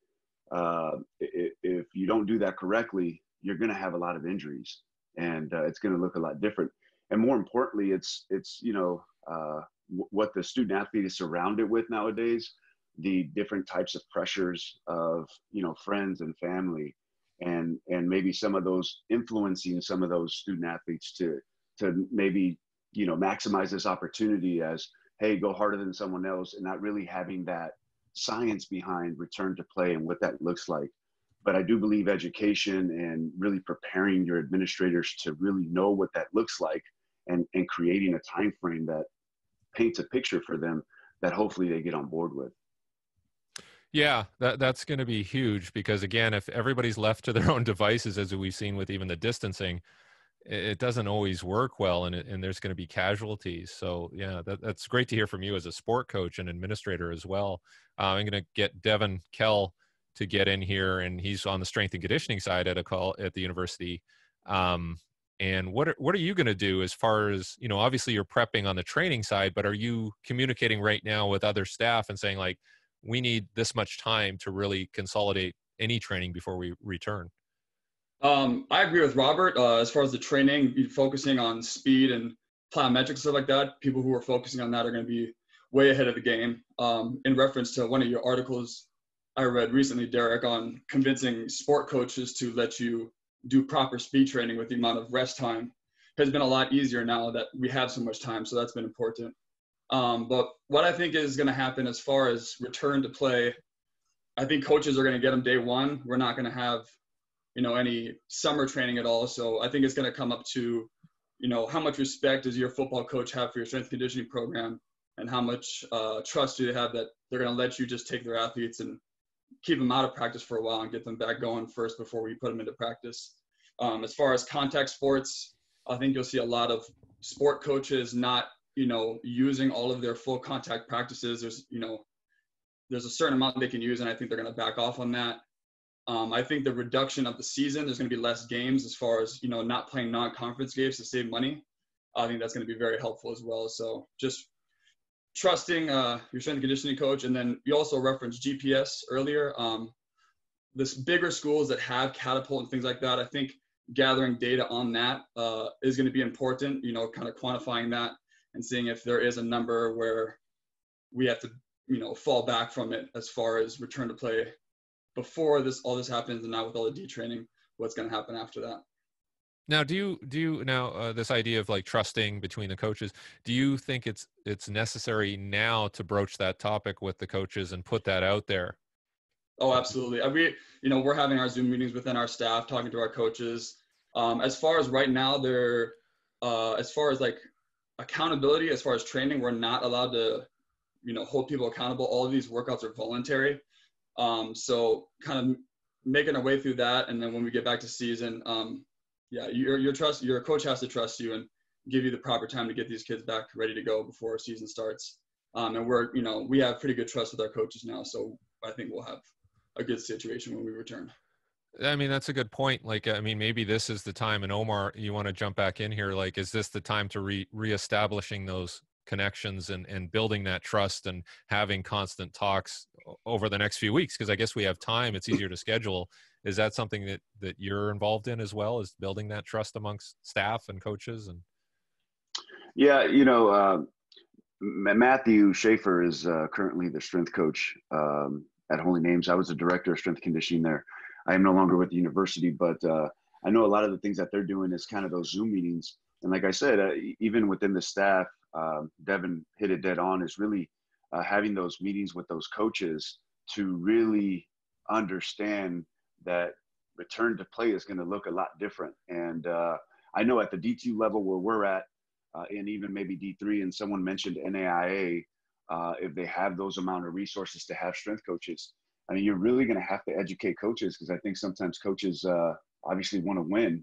uh, if, if you don't do that correctly, you're going to have a lot of injuries, and uh, it's going to look a lot different. And more importantly, it's, it's, you know, uh, w- what the student athlete is surrounded with nowadays, the different types of pressures of, you know, friends and family, and, and maybe some of those influencing some of those student athletes to, to maybe, you know, maximize this opportunity as, hey, go harder than someone else, and not really having that science behind return to play and what that looks like. But I do believe education and really preparing your administrators to really know what that looks like, and, and creating a time frame that paints a picture for them that hopefully they get on board with. Yeah, that, that's going to be huge, because again, if everybody's left to their own devices, as we've seen with even the distancing, it doesn't always work well, and, and there's going to be casualties. So yeah, that, that's great to hear from you as a sport coach and administrator as well. Uh, I'm going to get Devin Kell to get in here, and he's on the strength and conditioning side at a call at the university. Um, and what are, what are you going to do as far as, you know, obviously you're prepping on the training side, but are you communicating right now with other staff and saying like, we need this much time to really consolidate any training before we return? Um, I agree with Robert. Uh, as far as the training, focusing on speed and plyometrics, stuff like that, people who are focusing on that are going to be way ahead of the game. Um, in reference to one of your articles I read recently, Derek, on convincing sport coaches to let you do proper speed training with the amount of rest time, has been a lot easier now that we have so much time. So that's been important. Um, but what I think is going to happen as far as return to play, I think coaches are going to get them day one. We're not going to have, you know, any summer training at all. So I think it's going to come up to, you know, how much respect does your football coach have for your strength conditioning program, and how much uh, trust do they have that they're going to let you just take their athletes and keep them out of practice for a while and get them back going first before we put them into practice. Um, as far as contact sports, I think you'll see a lot of sport coaches not, you know, using all of their full contact practices. There's, you know, there's a certain amount they can use, and I think they're going to back off on that. Um, I think the reduction of the season, there's going to be less games as far as, you know, not playing non-conference games to save money. I think that's going to be very helpful as well. So just trusting uh, your strength and conditioning coach. And then you also referenced G P S earlier. Um, this bigger schools that have Catapult and things like that, I think gathering data on that uh, is going to be important, you know, kind of quantifying that and seeing if there is a number where we have to, you know, fall back from it as far as return to play before this all this happens, and now with all the D training, what's going to happen after that. Now, do you do you now uh, this idea of like trusting between the coaches, do you think it's it's necessary now to broach that topic with the coaches and put that out there? Oh, absolutely. I mean, you know, we're having our Zoom meetings within our staff, talking to our coaches. Um, as far as right now, they're uh, as far as like accountability, as far as training, we're not allowed to, you know, hold people accountable. All of these workouts are voluntary. Um, so kind of making our way through that. And then when we get back to season, um, yeah, your, your trust, your coach has to trust you and give you the proper time to get these kids back ready to go before season starts. Um, and we're, you know, we have pretty good trust with our coaches now. So I think we'll have a good situation when we return. I mean, that's a good point. Like, I mean, maybe this is the time, and Omar, you want to jump back in here. Like, is this the time to re reestablishing those connections and, and building that trust and having constant talks over the next few weeks? Because I guess we have time, it's easier to schedule. Is that something that, that you're involved in as well, is building that trust amongst staff and coaches? And yeah, you know, uh, Matthew Schaefer is uh, currently the strength coach um, at Holy Names. I was the director of strength conditioning there. I am no longer with the university, but uh, I know a lot of the things that they're doing is kind of those Zoom meetings. And like I said, uh, even within the staff, Um, Devin hit it dead on, is really uh, having those meetings with those coaches to really understand that return to play is going to look a lot different. And uh, I know at the D two level where we're at, uh, and even maybe D three, and someone mentioned N A I A, uh, if they have those amount of resources to have strength coaches, I mean, you're really going to have to educate coaches, because I think sometimes coaches uh, obviously want to win,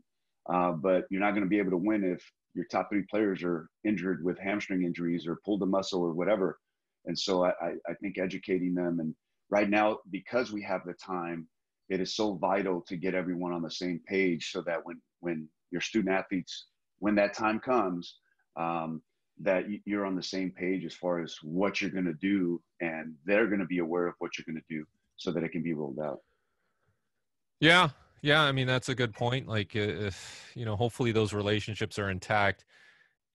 uh, but you're not going to be able to win if your top three players are injured with hamstring injuries or pulled a muscle or whatever. And so I, I think educating them, and right now, because we have the time, it is so vital to get everyone on the same page so that when, when your student athletes, when that time comes, um, that you're on the same page as far as what you're going to do, and they're going to be aware of what you're going to do so that it can be rolled out. Yeah. Yeah. I mean, that's a good point. Like, if, you know, hopefully those relationships are intact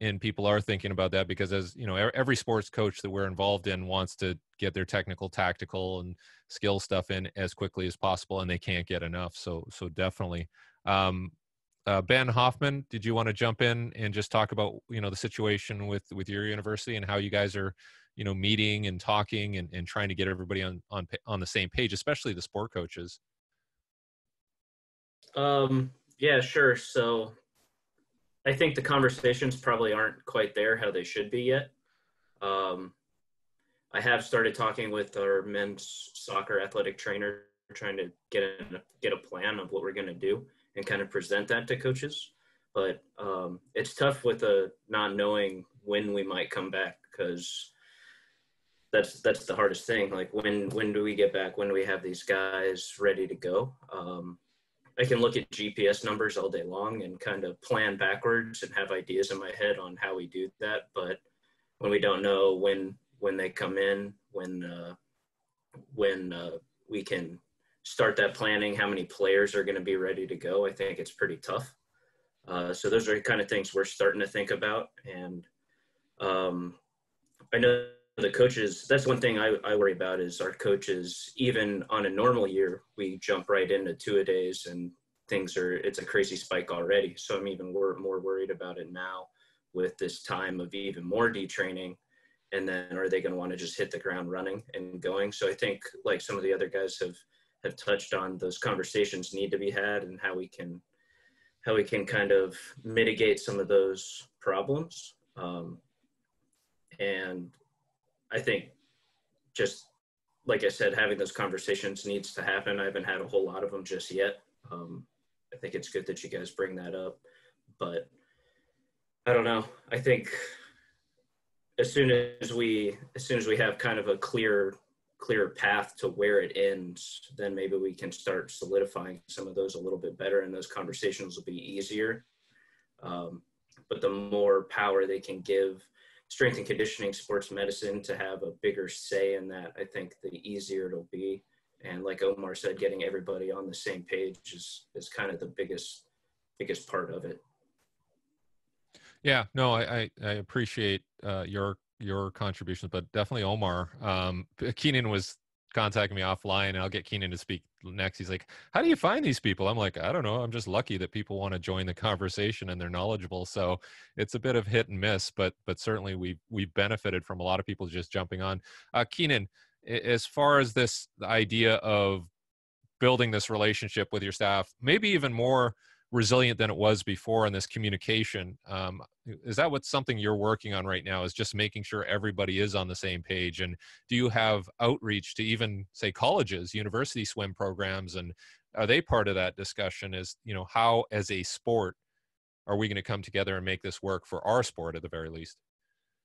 and people are thinking about that, because, as you know, every sports coach that we're involved in wants to get their technical, tactical, and skill stuff in as quickly as possible, and they can't get enough. So, so definitely. Um, Uh, Ben Hoffman, did you want to jump in and just talk about, you know, the situation with, with your university and how you guys are, you know, meeting and talking and, and trying to get everybody on, on, on the same page, especially the sport coaches? Um, yeah, sure. So I think the conversations probably aren't quite there how they should be yet. Um, I have started talking with our men's soccer athletic trainer, trying to get a, get a plan of what we're going to do and kind of present that to coaches. But um, it's tough with a not knowing when we might come back, because that's that's the hardest thing. Like, when when do we get back? When do we have these guys ready to go? Um, I can look at G P S numbers all day long and kind of plan backwards and have ideas in my head on how we do that. But when we don't know when when they come in, when uh, when uh, we can start that planning, how many players are going to be ready to go, I think it's pretty tough. Uh, so those are the kind of things we're starting to think about. And um, I know the coaches, that's one thing I, I worry about is our coaches. Even on a normal year, we jump right into two-a-days and things are, it's a crazy spike already. So I'm even more, more worried about it now with this time of even more detraining. And then are they going to want to just hit the ground running and going? So I think, like some of the other guys have have touched on, those conversations need to be had and how we can, how we can kind of mitigate some of those problems. Um, and I think, just like I said, having those conversations needs to happen. I haven't had a whole lot of them just yet. Um, I think it's good that you guys bring that up, but I don't know. I think as soon as we, as soon as we have kind of a clear clear path to where it ends, then maybe we can start solidifying some of those a little bit better, and those conversations will be easier. Um, but the more power they can give strength and conditioning, sports medicine, to have a bigger say in that, I think the easier it'll be. And like Omar said, getting everybody on the same page is, is kind of the biggest, biggest part of it. Yeah, no, I, I, I appreciate uh, your your contributions, but definitely Omar. Um, Keenan was contacting me offline, and I'll get Keenan to speak next. He's like, how do you find these people? I'm like, I don't know. I'm just lucky that people want to join the conversation and they're knowledgeable. So it's a bit of hit and miss, but, but certainly we've, we've benefited from a lot of people just jumping on. Uh, Keenan, as far as this idea of building this relationship with your staff, maybe even more resilient than it was before in this communication. Um, is that what's something you're working on right now, is just making sure everybody is on the same page? And do you have outreach to even, say, colleges, university swim programs? And are they part of that discussion? Is, you know, how as a sport are we going to come together and make this work for our sport at the very least?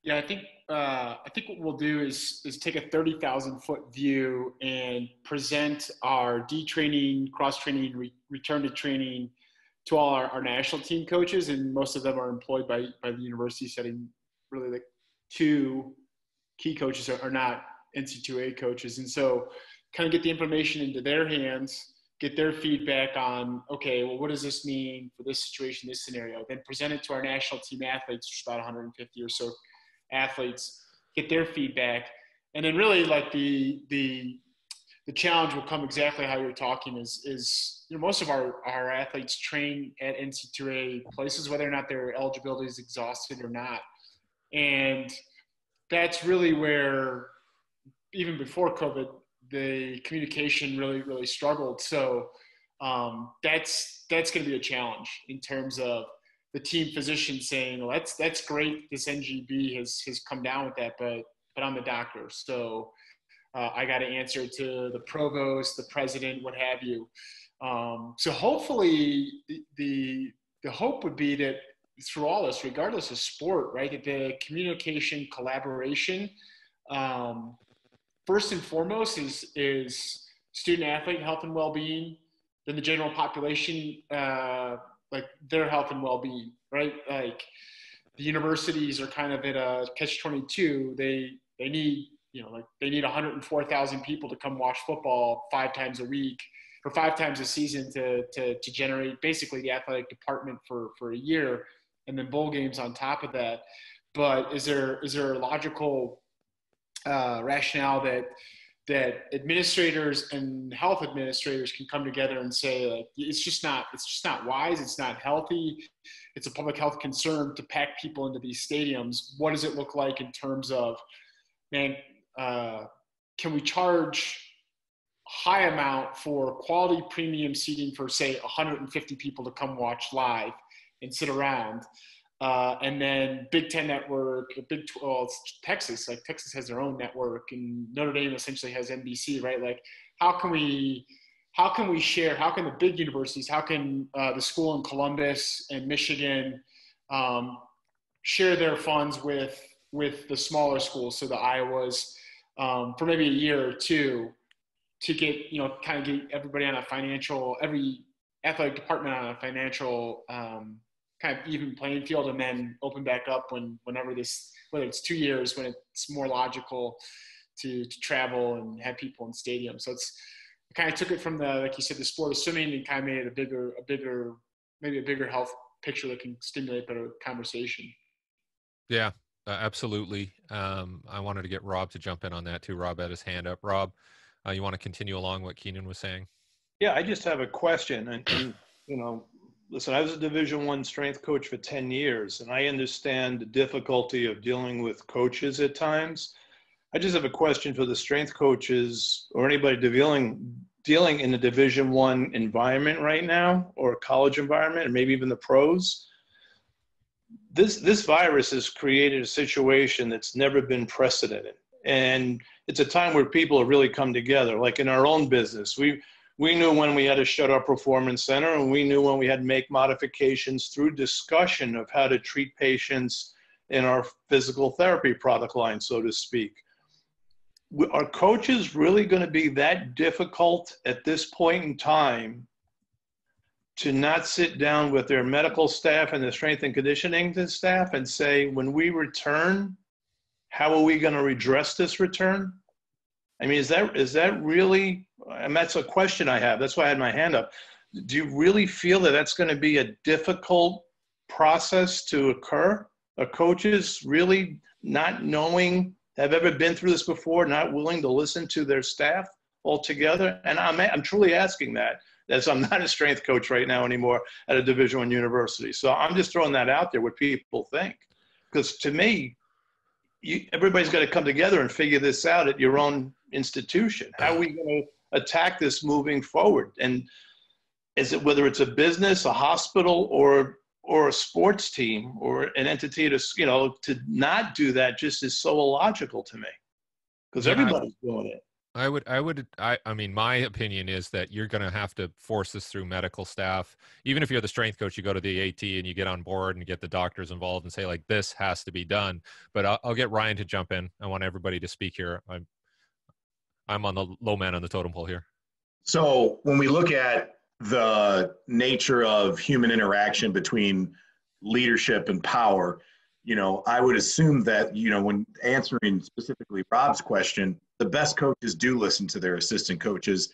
Yeah, I think, uh, I think what we'll do is, is take a thirty thousand foot view and present our detraining, cross-training, re- return to training, to all our, our national team coaches, and most of them are employed by, by the university setting. Really, the two key coaches are, are not N C A A coaches. And so kind of get the information into their hands, get their feedback on, okay, well, what does this mean for this situation, this scenario? Then present it to our national team athletes, which is about one hundred fifty or so athletes, get their feedback. And then really, like, the, the, the challenge will come exactly how you're talking is, is, you know, most of our, our athletes train at N C A A places, whether or not their eligibility is exhausted or not. And that's really where, even before COVID, the communication really, really struggled. So um, that's, that's going to be a challenge in terms of the team physician saying, well, that's, that's great. This N G B has, has come down with that, but, but I'm the doctor. So Uh, I got to answer to the provost, the president, what have you. Um, so hopefully the, the the hope would be that through all this, regardless of sport, right, that the communication, collaboration, um, first and foremost is, is student-athlete health and well-being, then the general population, uh, like their health and well-being, right? Like the universities are kind of at a catch twenty-two. They they need you know like they need one hundred four thousand people to come watch football five times a week for five times a season to to to generate basically the athletic department for for a year, and then bowl games on top of that. But is there is there a logical uh, rationale that that administrators and health administrators can come together and say, like, it's just not it's just not wise, it's not healthy, it's a public health concern to pack people into these stadiums. What does it look like in terms of, man, uh, can we charge high amount for quality premium seating for, say, one hundred fifty people to come watch live and sit around? Uh, and then Big Ten Network, Big twelve, Texas, like Texas has their own network, and Notre Dame essentially has N B C, right? Like, how can we, how can we share, how can the big universities, how can uh, the school in Columbus and Michigan um, share their funds with, with the smaller schools? So the Iowas um, for maybe a year or two to get, you know, kind of get everybody on a financial, every athletic department on a financial, um, kind of even playing field, and then open back up when whenever this, whether it's two years when it's more logical to, to travel and have people in stadiums. So it's I kind of took it from the, like you said, the sport of swimming, and kind of made it a bigger, a bigger, maybe a bigger health picture that can stimulate better conversation. Yeah, uh, absolutely. Um, I wanted to get Rob to jump in on that too. Rob had his hand up. Rob, uh, you want to continue along what Keenan was saying? Yeah, I just have a question, and, and you know, listen, I was a Division I strength coach for ten years, and I understand the difficulty of dealing with coaches at times. I just have a question for the strength coaches or anybody dealing, dealing in the Division I environment right now, or college environment, and maybe even the pros. This, this virus has created a situation that's never been precedented. And it's a time where people have really come together. Like in our own business, we We knew when we had to shut our performance center, and we knew when we had to make modifications through discussion of how to treat patients in our physical therapy product line, so to speak. Are coaches really going to be that difficult at this point in time to not sit down with their medical staff and their strength and conditioning staff and say, when we return, how are we going to redress this return? I mean, is that is that really, and that's a question I have. That's why I had my hand up. Do you really feel that that's going to be a difficult process to occur? Are coaches really not knowing, have ever been through this before, not willing to listen to their staff altogether? And I'm, I'm truly asking that, as I'm not a strength coach right now anymore at a Division I university. So I'm just throwing that out there, what people think. Because to me, you, everybody's got to come together and figure this out at your own institution. How are we going to attack this moving forward? And is it, whether it's a business, a hospital, or or a sports team, or an entity, to you know to not do that just is so illogical to me, because yeah, everybody's doing it. I would, I would, I, I mean, my opinion is that you're going to have to force this through medical staff. Even if you're the strength coach, you go to the A T and you get on board and get the doctors involved and say, like, this has to be done. But I'll, I'll get Ryan to jump in. I want everybody to speak here. I'm, I'm on the low man on the totem pole here. So when we look at the nature of human interaction between leadership and power, you know, I would assume that, you know, when answering specifically Rob's question, the best coaches do listen to their assistant coaches,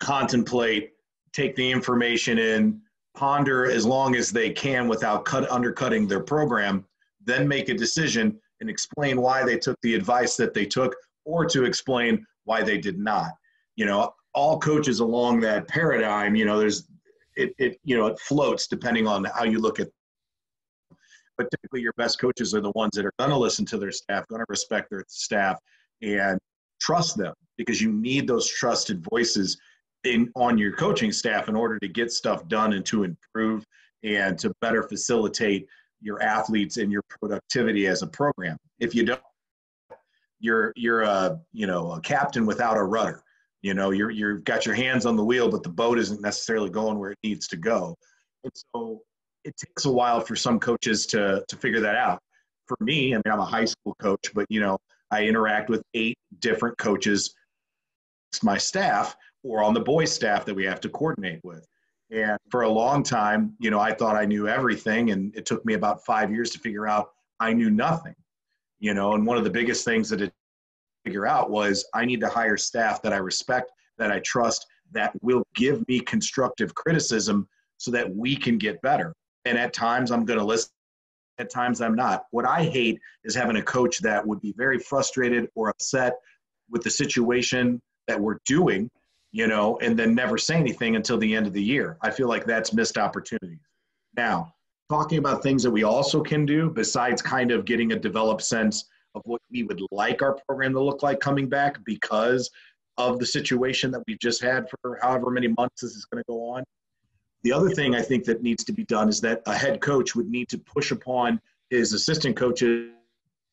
contemplate, take the information in, ponder as long as they can without cut, undercutting their program, then make a decision and explain why they took the advice that they took, or to explain why they did not. You know, all coaches along that paradigm, you know, there's, it, it you know, it floats depending on how you look at. But typically your best coaches are the ones that are going to listen to their staff, going to respect their staff, and trust them, because you need those trusted voices in on your coaching staff in order to get stuff done and to improve and to better facilitate your athletes and your productivity as a program. If you don't, you're you're a you know a captain without a rudder. You know, you're you've got your hands on the wheel, but the boat isn't necessarily going where it needs to go. And so it takes a while for some coaches to to figure that out. For me, I mean, I'm a high school coach, but, you know, I interact with eight different coaches, my staff, or on the boys' staff that we have to coordinate with. And for a long time, you know, I thought I knew everything, and it took me about five years to figure out I knew nothing, you know, and one of the biggest things that it figure out was I need to hire staff that I respect, that I trust, that will give me constructive criticism so that we can get better. And at times I'm going to listen, at times I'm not. What I hate is having a coach that would be very frustrated or upset with the situation that we're doing, you know, and then never say anything until the end of the year. I feel like that's missed opportunities. Now, talking about things that we also can do besides kind of getting a developed sense of what we would like our program to look like coming back because of the situation that we've just had for however many months this is going to go on. The other thing I think that needs to be done is that a head coach would need to push upon his assistant coaches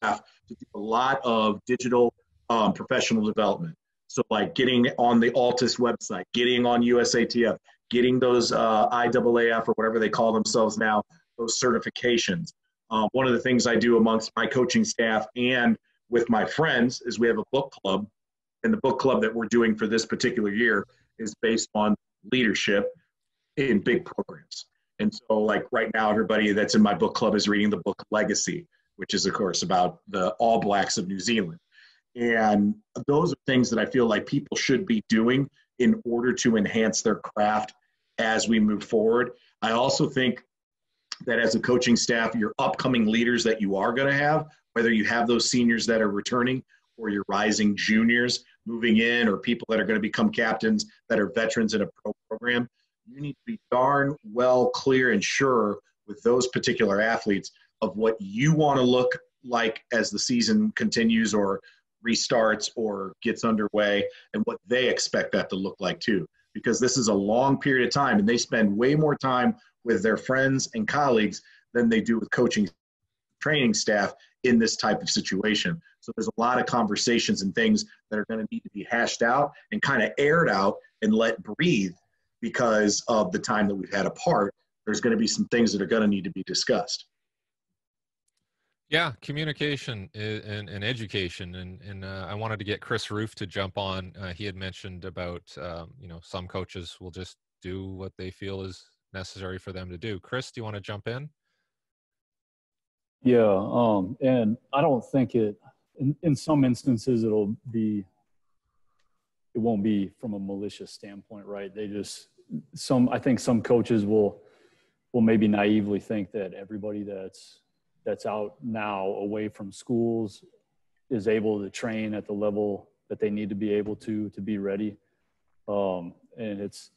to do a lot of digital um, professional development. So like getting on the Altus website, getting on U S A T F, getting those uh, I A A F or whatever they call themselves now, those certifications. Uh, one of the things I do amongst my coaching staff and with my friends is we have a book club, and the book club that we're doing for this particular year is based on leadership in big programs. And so like right now, everybody that's in my book club is reading the book Legacy, which is of course about the All Blacks of New Zealand. And those are things that I feel like people should be doing in order to enhance their craft as we move forward. I also think that as a coaching staff, your upcoming leaders that you are going to have, whether you have those seniors that are returning or your rising juniors moving in or people that are going to become captains that are veterans in a pro program, you need to be darn well clear and sure with those particular athletes of what you want to look like as the season continues or restarts or gets underway and what they expect that to look like too. Because this is a long period of time and they spend way more time with their friends and colleagues than they do with coaching training staff in this type of situation. So there's a lot of conversations and things that are going to need to be hashed out and kind of aired out and let breathe because of the time that we've had apart. There's going to be some things that are going to need to be discussed. Yeah, communication and, and education. And, and uh, I wanted to get Chris Roof to jump on. Uh, he had mentioned about, um, you know, some coaches will just do what they feel is necessary for them to do. Chris, do you want to jump in? Yeah, um, and I don't think it, in, in some instances, it'll be, it won't be from a malicious standpoint, right? They just, some, I think some coaches will, will maybe naively think that everybody that's, that's out now away from schools is able to train at the level that they need to be able to, to be ready. Um, and it's,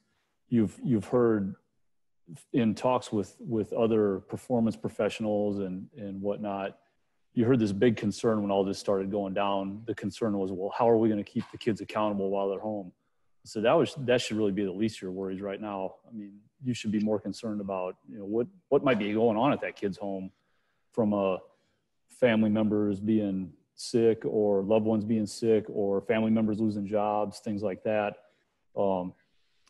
you've, you've heard in talks with, with other performance professionals and, and whatnot, you heard this big concern when all this started going down. The concern was, well, how are we going to keep the kids accountable while they're home? So that was, that should really be the least of your worries right now. I mean, you should be more concerned about, you know, what, what might be going on at that kid's home, from a family members being sick or loved ones being sick or family members losing jobs, things like that. Um,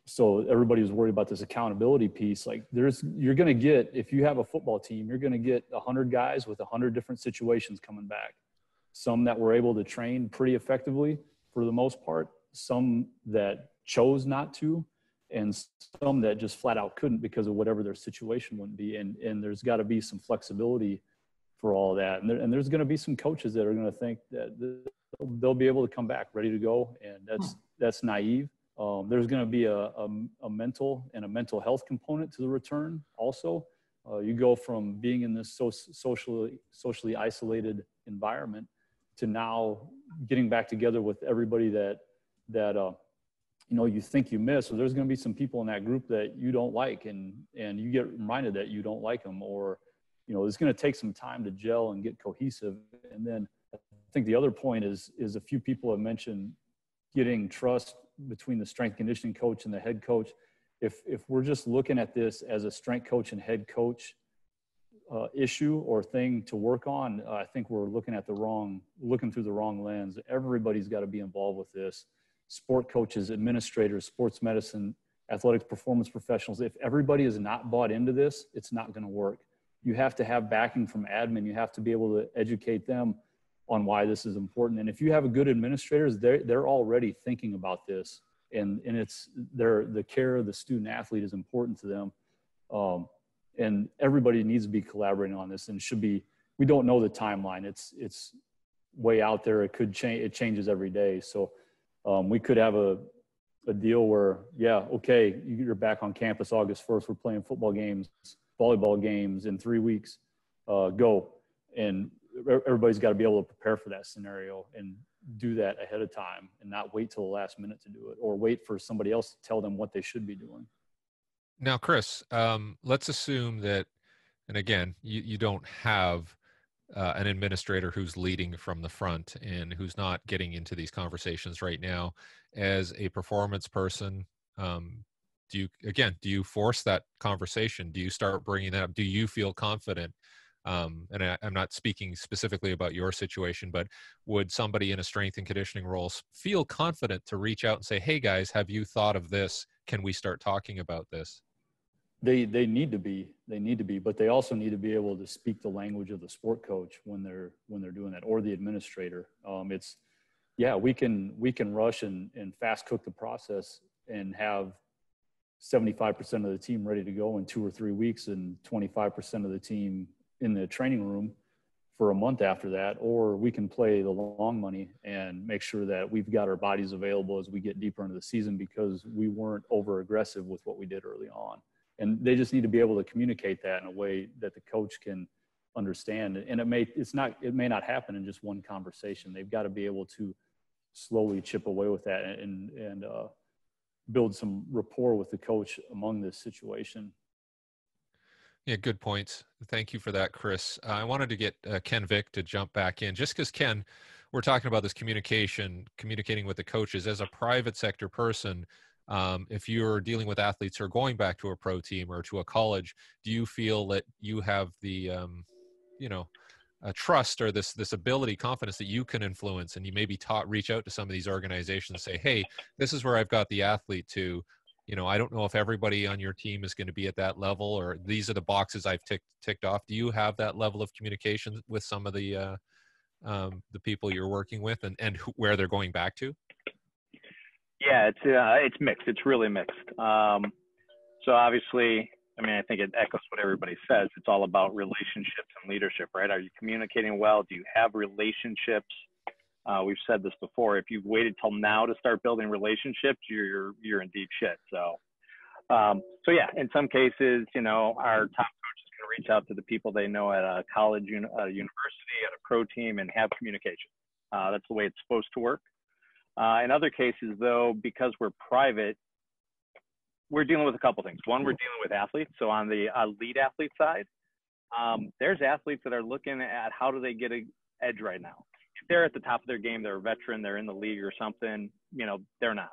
so everybody was worried about this accountability piece. Like there's, you're going to get, if you have a football team, you're going to get a hundred guys with a hundred different situations coming back. Some that were able to train pretty effectively for the most part, some that chose not to, and some that just flat out couldn't because of whatever their situation would be. And, and there's got to be some flexibility for all that. And, there, and there's going to be some coaches that are going to think that they'll, they'll be able to come back ready to go. And that's, that's naive. Um, there's going to be a, a, a mental and a mental health component to the return. Also, uh, you go from being in this so, socially, socially isolated environment to now getting back together with everybody that, that, uh, you know, you think you miss. So there's going to be some people in that group that you don't like, and, and you get reminded that you don't like them, or, you know, it's going to take some time to gel and get cohesive. And then I think the other point is, is a few people have mentioned getting trust between the strength conditioning coach and the head coach. If, if we're just looking at this as a strength coach and head coach uh, issue or thing to work on, uh, I think we're looking at the wrong, looking through the wrong lens. Everybody's got to be involved with this. Sport coaches, administrators, sports medicine, athletics performance professionals. If everybody is not bought into this, it's not going to work. You have to have backing from admin. You have to be able to educate them on why this is important. And if you have a good administrators, they're, they're already thinking about this. And, and it's their, the care of the student athlete is important to them. Um, and everybody needs to be collaborating on this and should be, we don't know the timeline. It's, it's way out there. It could change. It changes every day. So um, we could have a, a deal where, yeah, okay, you're back on campus August first. We're playing football games, volleyball games in three weeks, uh, go. And everybody's got to be able to prepare for that scenario and do that ahead of time and not wait till the last minute to do it or wait for somebody else to tell them what they should be doing. Now, Chris, um, let's assume that, and again, you, you don't have uh, an administrator who's leading from the front and who's not getting into these conversations right now. As a performance person, um, do you, again, do you force that conversation? Do you start bringing that up? Do you feel confident? Um, and I, I'm not speaking specifically about your situation, but would somebody in a strength and conditioning role feel confident to reach out and say, hey guys, have you thought of this? Can we start talking about this? They, they need to be, they need to be, but they also need to be able to speak the language of the sport coach when they're, when they're doing that, or the administrator. Um, it's, yeah, we can, we can rush and, and fast cook the process and have seventy-five percent of the team ready to go in two or three weeks and twenty-five percent of the team in the training room for a month after that, or we can play the long money and make sure that we've got our bodies available as we get deeper into the season because we weren't over aggressive with what we did early on. And they just need to be able to communicate that in a way that the coach can understand. And it may, it's not, it may not happen in just one conversation. They've got to be able to slowly chip away with that and, and uh, build some rapport with the coach among this situation. Yeah, good points. Thank you for that, Chris. Uh, I wanted to get uh, Ken Vick to jump back in just because, Ken, we're talking about this communication, communicating with the coaches. As a private sector person, um, if you're dealing with athletes who are going back to a pro team or to a college, do you feel that you have the, um, you know, a trust or this this ability, confidence that you can influence and you maybe taught, reach out to some of these organizations and say, hey, this is where I've got the athlete to. You know, I don't know if everybody on your team is going to be at that level, or these are the boxes I've ticked ticked off. Do you have that level of communication with some of the uh, um, the people you're working with, and and who, where they're going back to? Yeah, it's uh, it's mixed. It's really mixed. Um, so obviously, I mean, I think it echoes what everybody says. It's all about relationships and leadership, right? Are you communicating well? Do you have relationships? Uh, we've said this before. If you've waited till now to start building relationships, you're you're, you're in deep shit. So, um, so yeah, in some cases, you know, our top coaches can reach out to the people they know at a college, uni- at a university, at a pro team, and have communication. Uh, that's the way it's supposed to work. Uh, in other cases, though, because we're private, we're dealing with a couple things. One, we're dealing with athletes. So on the uh, lead athlete side, um, there's athletes that are looking at how do they get an edge right now. They're at the top of their game, they're a veteran, they're in the league or something, you know, they're not.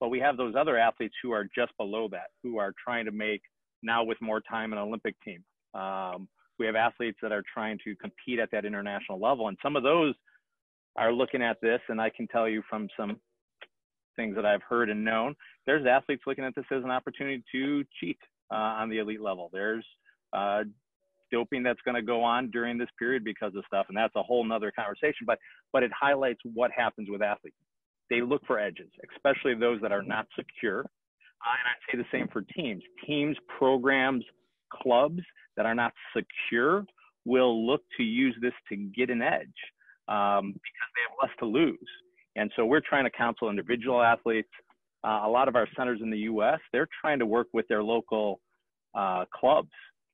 But we have those other athletes who are just below that, who are trying to make, now with more time, an Olympic team. Um, we have athletes that are trying to compete at that international level. And some of those are looking at this, and I can tell you from some things that I've heard and known, there's athletes looking at this as an opportunity to cheat uh, on the elite level. There's uh doping that's going to go on during this period because of stuff, and that's a whole nother conversation, but but it highlights what happens with athletes. They look for edges, especially those that are not secure, uh, and I'd say the same for teams teams programs, clubs that are not secure will look to use this to get an edge um, because they have less to lose. And so we're trying to counsel individual athletes. Uh, a lot of our centers in the U S, they're trying to work with their local uh, clubs.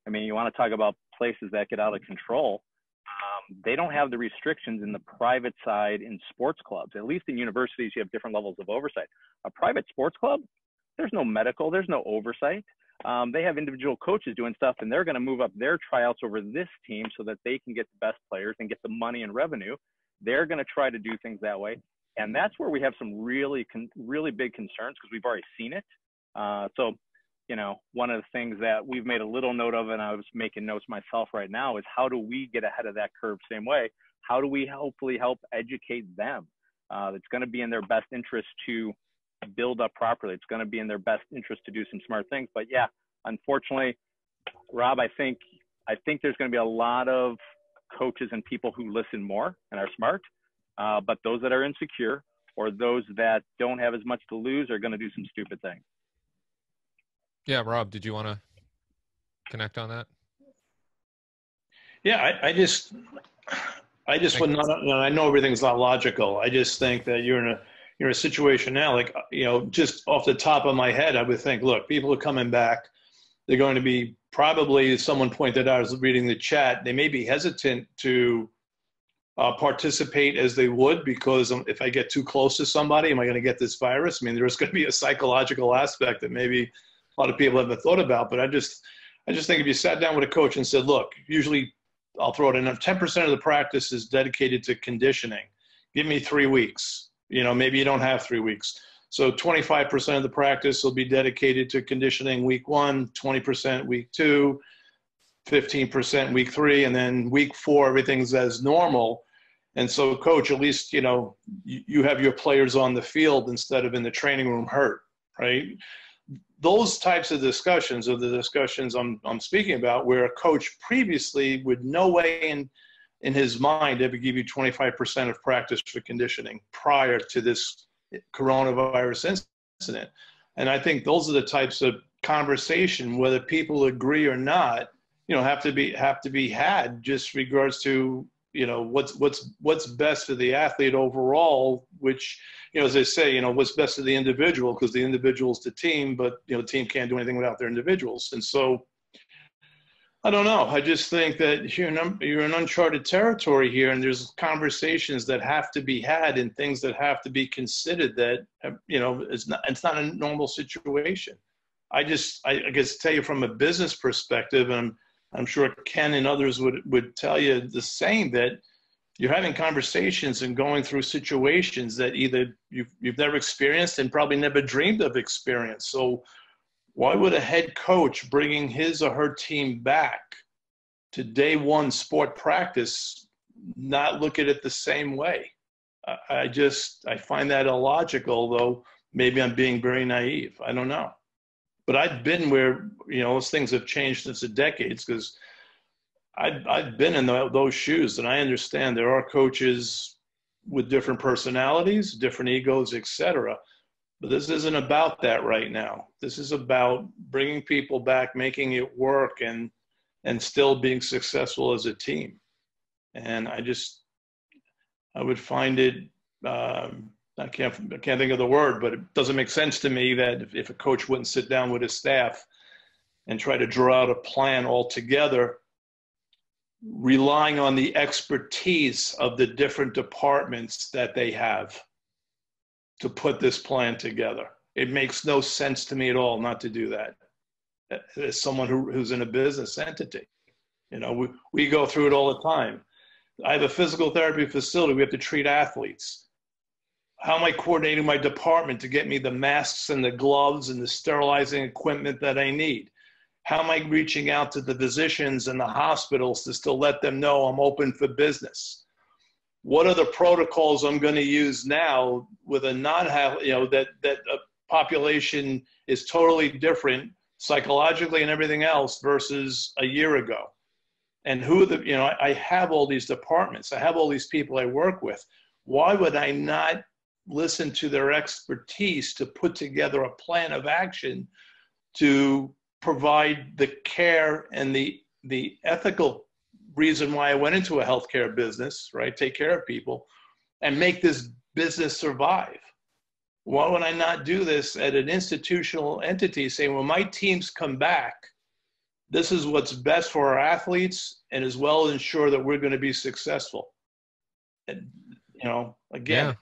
I mean, you want to talk about places that get out of control. Um, they don't have the restrictions in the private side in sports clubs. At least in universities, you have different levels of oversight. A private sports club, there's no medical, there's no oversight. Um, they have individual coaches doing stuff, and they're going to move up their tryouts over this team so that they can get the best players and get the money and revenue. They're going to try to do things that way. And that's where we have some really, con- really big concerns because we've already seen it. Uh, so you know, one of the things that we've made a little note of, and I was making notes myself right now, is how do we get ahead of that curve same way? How do we hopefully help educate them? Uh, it's going to be in their best interest to build up properly. It's going to be in their best interest to do some smart things. But yeah, unfortunately, Rob, I think, I think there's going to be a lot of coaches and people who listen more and are smart, uh, but those that are insecure or those that don't have as much to lose are going to do some stupid things. Yeah, Rob, did you want to connect on that? Yeah, I, I just, I just would not. I know everything's not logical. I just think that you're in a you're in a situation now, like you know, just off the top of my head, I would think, look, people are coming back. They're going to be probably. Someone pointed out, I was reading the chat. They may be hesitant to uh, participate as they would because if I get too close to somebody, am I going to get this virus? I mean, there's going to be a psychological aspect that maybe a lot of people haven't thought about. But I just, I just think if you sat down with a coach and said, look, usually. I'll throw it in. ten percent of the practice is dedicated to conditioning. Give me three weeks. You know, maybe you don't have three weeks. So twenty-five percent of the practice will be dedicated to conditioning week one, twenty percent week two, fifteen percent week three, and then week four, everything's as normal. And so, coach, at least, you know, you have your players on the field instead of in the training room hurt, right? Those types of discussions are the discussions I'm, I'm speaking about where a coach previously would no way in, in his mind ever give you twenty-five percent of practice for conditioning prior to this coronavirus incident. And I think those are the types of conversation, whether people agree or not, you know, have to be, have to be had just regards to, you know, what's, what's, what's best for the athlete overall, which, you know, as they say, you know, what's best for the individual, because the individual's the team, but, you know, the team can't do anything without their individuals. And so, I don't know. I just think that you're in, you're in uncharted territory here, and there's conversations that have to be had and things that have to be considered that, you know, it's not, it's not a normal situation. I just, I, I guess, tell you from a business perspective, and I'm, I'm sure Ken and others would, would tell you the same, that you're having conversations and going through situations that either you've, you've never experienced and probably never dreamed of experience. So why would a head coach bringing his or her team back to day one sport practice not look at it the same way? I, I just, I find that illogical, though maybe I'm being very naive. I don't know. But I've been where, you know, those things have changed since the decades, because I've, I've been in the, those shoes, and I understand there are coaches with different personalities, different egos, et cetera. But this isn't about that right now. This is about bringing people back, making it work, and, and still being successful as a team. And I just, I would find it, um, I can't, I can't think of the word, but it doesn't make sense to me that if, if a coach wouldn't sit down with his staff and try to draw out a plan altogether, relying on the expertise of the different departments that they have to put this plan together. It makes no sense to me at all not to do that. As someone who, who's in a business entity, you know, we, we go through it all the time. I have a physical therapy facility. We have to treat athletes. How am I coordinating my department to get me the masks and the gloves and the sterilizing equipment that I need? How am I reaching out to the physicians and the hospitals to still let them know I'm open for business? What are the protocols I'm going to use now with a non, you know, that, that a population is totally different psychologically and everything else versus a year ago? And who the, you know, I have all these departments. I have all these people I work with. Why would I not listen to their expertise to put together a plan of action to provide the care and the the ethical reason why I went into a healthcare business, right? Take care of people and make this business survive. Why would I not do this at an institutional entity saying, well, my teams come back, this is what's best for our athletes and as well ensure that we're going to be successful. And, you know, again, yeah.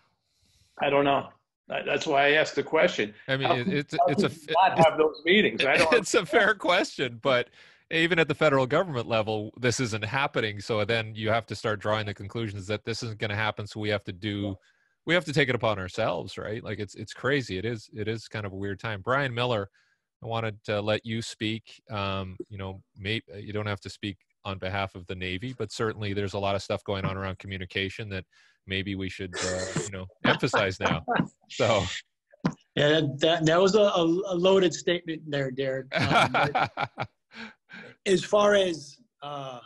I don't know. That's why I asked the question. I mean, how, it's how it's a not have those meetings. I don't it's a fair question, but even at the federal government level, this isn't happening. So then you have to start drawing the conclusions that this isn't going to happen. So we have to do, we have to take it upon ourselves, right? Like it's it's crazy. It is it is kind of a weird time. Brian Miller, I wanted to let you speak. Um, you know, maybe you don't have to speak on behalf of the Navy, but certainly there's a lot of stuff going on around communication that maybe we should, uh, you know, emphasize now. So, yeah, that that was a, a loaded statement there, Derek. Um, as far as uh,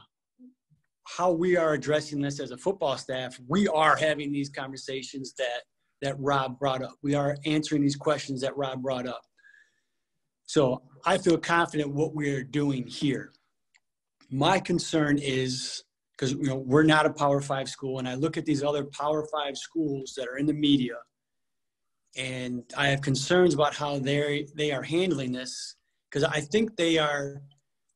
how we are addressing this as a football staff, we are having these conversations that that Rob brought up. We are answering these questions that Rob brought up. So I feel confident what we are doing here. My concern is, because you know we're not a Power Five school, and I look at these other Power Five schools that are in the media, and I have concerns about how they they are handling this, because I think they are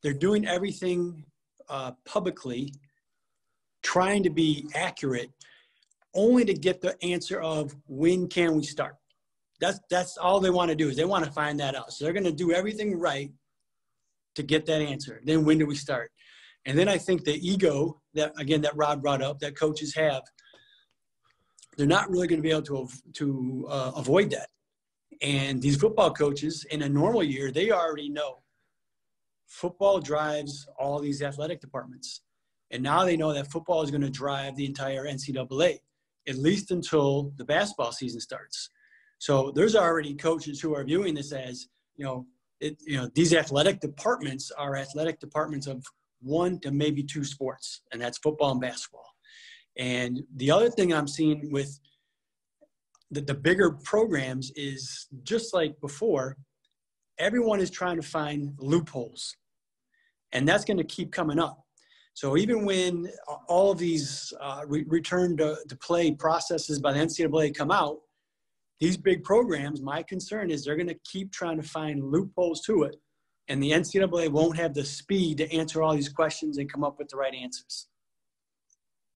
they're doing everything uh, publicly, trying to be accurate, only to get the answer of when can we start. That's that's all they want to do, is they want to find that out. So they're going to do everything right to get that answer. Then when do we start? And then I think the ego that, again, that Rob brought up, that coaches have, they're not really going to be able to, to uh, avoid that. And these football coaches, in a normal year, they already know football drives all these athletic departments. And now they know that football is going to drive the entire N C double A, at least until the basketball season starts. So there's already coaches who are viewing this as, you know, it, you know, these athletic departments are athletic departments of one to maybe two sports, and that's football and basketball. And the other thing I'm seeing with the, the bigger programs is, just like before, everyone is trying to find loopholes, and that's going to keep coming up. So even when all of these uh, re return to, to play processes by the N C double A come out, these big programs, my concern is they're going to keep trying to find loopholes to it, and the N C double A won't have the speed to answer all these questions and come up with the right answers.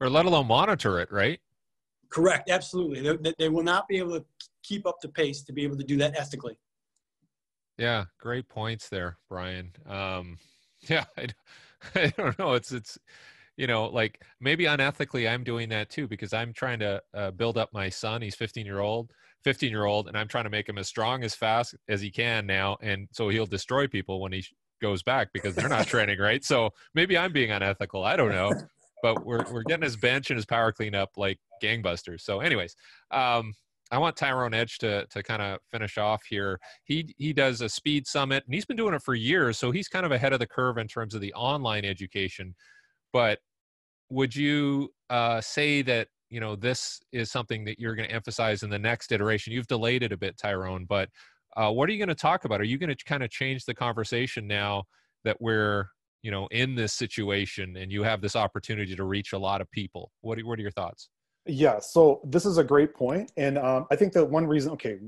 Or let alone monitor it, right? Correct, absolutely. They, they will not be able to keep up the pace to be able to do that ethically. Yeah, great points there, Brian. Um, yeah, I, I don't know. It's, it's, you know, like maybe unethically I'm doing that too, because I'm trying to uh, build up my son. He's fifteen year old, fifteen year old, and I'm trying to make him as strong, as fast as he can now. And so he'll destroy people when he goes back because they're not training, right? So maybe I'm being unethical. I don't know. But we're, we're getting his bench and his power cleanup like gangbusters. So anyways, um, I want Tyrone Edge to, to kind of finish off here. He, he does a speed summit, and he's been doing it for years, so he's kind of ahead of the curve in terms of the online education. But would you uh, say that, you know, this is something that you're going to emphasize in the next iteration? You've delayed it a bit, Tyrone, but uh, what are you going to talk about? Are you going to kind of change the conversation now that we're – you know, in this situation, and you have this opportunity to reach a lot of people? What are, what are your thoughts? Yeah, so this is a great point. And um, I think that one reason, okay,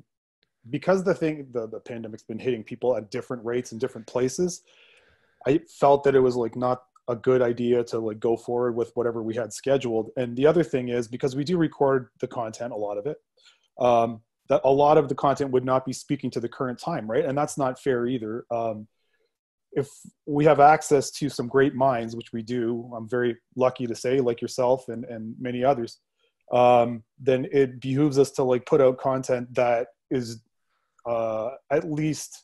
because the thing, the, the pandemic's been hitting people at different rates in different places, I felt that it was like not a good idea to like go forward with whatever we had scheduled. And the other thing is, because we do record the content, a lot of it, um, that a lot of the content would not be speaking to the current time, right? And that's not fair either. Um, if we have access to some great minds, which we do, I'm very lucky to say, like yourself and, and many others, um, then it behooves us to like put out content that is uh, at least,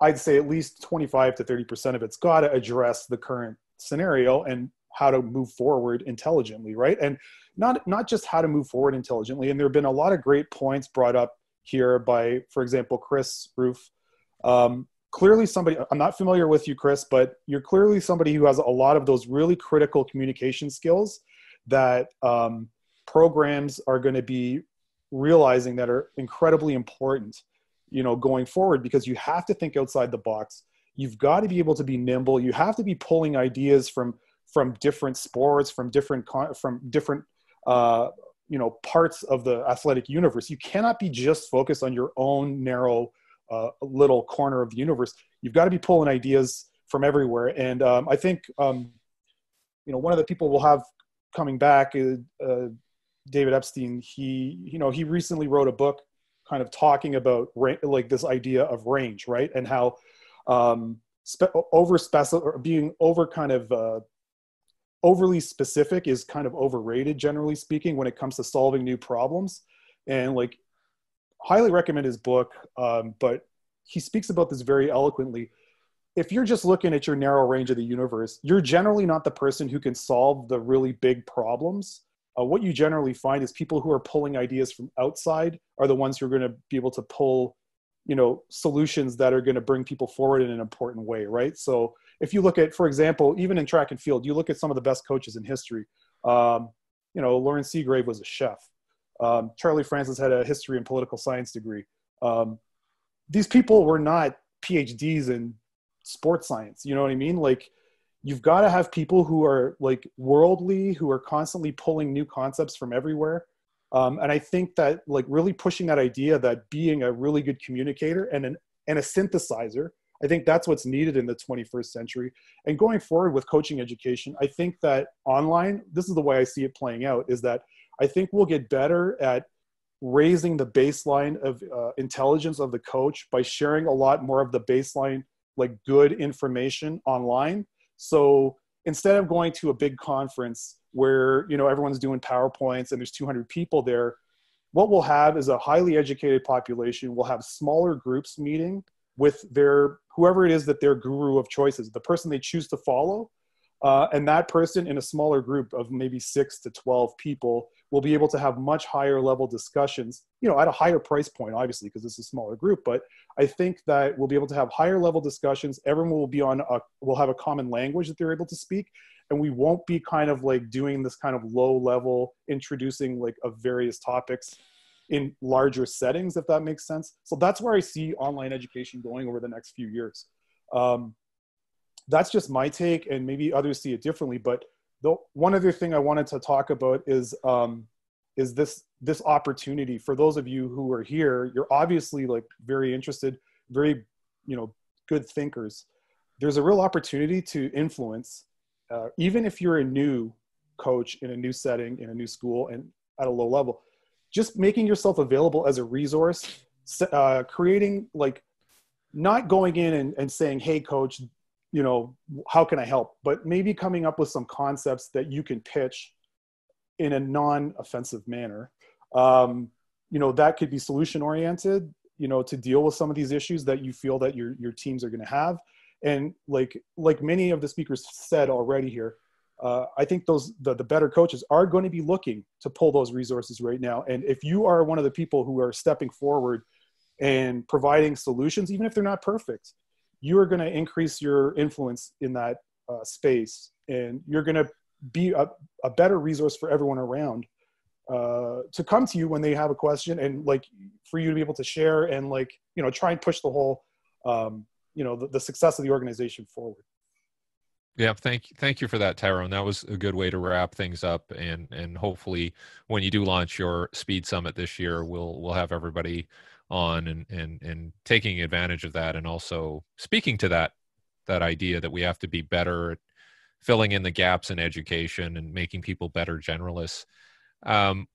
I'd say at least twenty-five to thirty percent of it's got to address the current scenario and how to move forward intelligently, right? And not, not just how to move forward intelligently. And there have been a lot of great points brought up here by, for example, Chris Roof. Um, Clearly somebody, I'm not familiar with you, Chris, but you're clearly somebody who has a lot of those really critical communication skills that um, programs are going to be realizing that are incredibly important, you know, going forward, because you have to think outside the box. You've got to be able to be nimble. You have to be pulling ideas from, from different sports, from different, con from different, uh, you know, parts of the athletic universe. You cannot be just focused on your own narrow Uh, a little corner of the universe. You've got to be pulling ideas from everywhere. And um, I think, um, you know, one of the people we'll have coming back is uh, David Epstein. He, you know, he recently wrote a book kind of talking about like this idea of range, right? And how um, spe over special or being over kind of uh, overly specific is kind of overrated, generally speaking, when it comes to solving new problems. And like, highly recommend his book, um, but he speaks about this very eloquently. If you're just looking at your narrow range of the universe, you're generally not the person who can solve the really big problems. Uh, what you generally find is people who are pulling ideas from outside are the ones who are going to be able to pull, you know, solutions that are going to bring people forward in an important way, right? So if you look at, for example, even in track and field, you look at some of the best coaches in history. Um, you know, Lauren Seagrave was a chef. Um, Charlie Francis had a history and political science degree. Um, these people were not P H Ds in sports science. You know what I mean? Like you've got to have people who are like worldly, who are constantly pulling new concepts from everywhere. Um, and I think that like really pushing that idea that being a really good communicator and an, and a synthesizer, I think that's what's needed in the twenty-first century. And going forward with coaching education, I think that online, this is the way I see it playing out, is that I think we'll get better at raising the baseline of uh, intelligence of the coach by sharing a lot more of the baseline, like good information online. So instead of going to a big conference where, you know, everyone's doing PowerPoints and there's two hundred people there, what we'll have is a highly educated population. We'll have smaller groups meeting with their, whoever it is that their guru of choice is, the person they choose to follow. Uh, and that person in a smaller group of maybe six to twelve people will be able to have much higher level discussions, you know, at a higher price point, obviously, because it's a smaller group. But I think that we'll be able to have higher level discussions. Everyone will be on, a, will have a common language that they're able to speak. And we won't be kind of like doing this kind of low level, introducing like of various topics in larger settings, if that makes sense. So that's where I see online education going over the next few years. Um, that's just my take, and maybe others see it differently. But the one other thing I wanted to talk about is, um, is this, this opportunity for those of you who are here. You're obviously like very interested, very, you know, good thinkers. There's a real opportunity to influence, uh, even if you're a new coach in a new setting, in a new school, and at a low level. Just making yourself available as a resource, uh, creating like, not going in and, and saying, hey coach, you know, how can I help? But maybe coming up with some concepts that you can pitch in a non-offensive manner. Um, you know, that could be solution oriented, you know, to deal with some of these issues that you feel that your, your teams are going to have. And like, like many of the speakers said already here, Uh, I think those the, the better coaches are going to be looking to pull those resources right now. And if you are one of the people who are stepping forward and providing solutions, even if they're not perfect, you are going to increase your influence in that uh, space. And you're going to be a, a better resource for everyone around uh, to come to you when they have a question, and like for you to be able to share and like, you know, try and push the whole, um, you know, the, the success of the organization forward. Yeah, thank you. Thank you for that, Tyrone. That was a good way to wrap things up. And and hopefully when you do launch your Speed Summit this year, we'll we'll have everybody on and and and taking advantage of that, and also speaking to that that idea that we have to be better at filling in the gaps in education and making people better generalists. Um,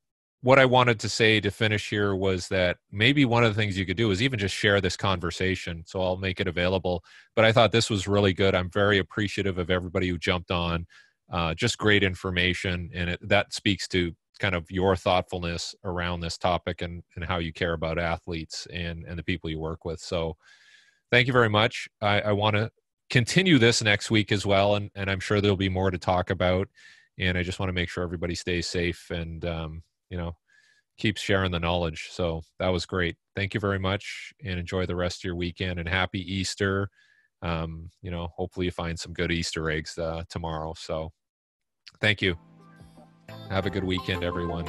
what I wanted to say to finish here was that maybe one of the things you could do is even just share this conversation. So I'll make it available, but I thought this was really good. I'm very appreciative of everybody who jumped on, uh, just great information. And it, that speaks to kind of your thoughtfulness around this topic and, and how you care about athletes and, and the people you work with. So thank you very much. I, I want to continue this next week as well. And, and I'm sure there'll be more to talk about. And I just want to make sure everybody stays safe and, um, you know, keep sharing the knowledge. So that was great. Thank you very much, and enjoy the rest of your weekend, and happy Easter. Um, you know, hopefully you find some good Easter eggs uh, tomorrow. So thank you. Have a good weekend, everyone.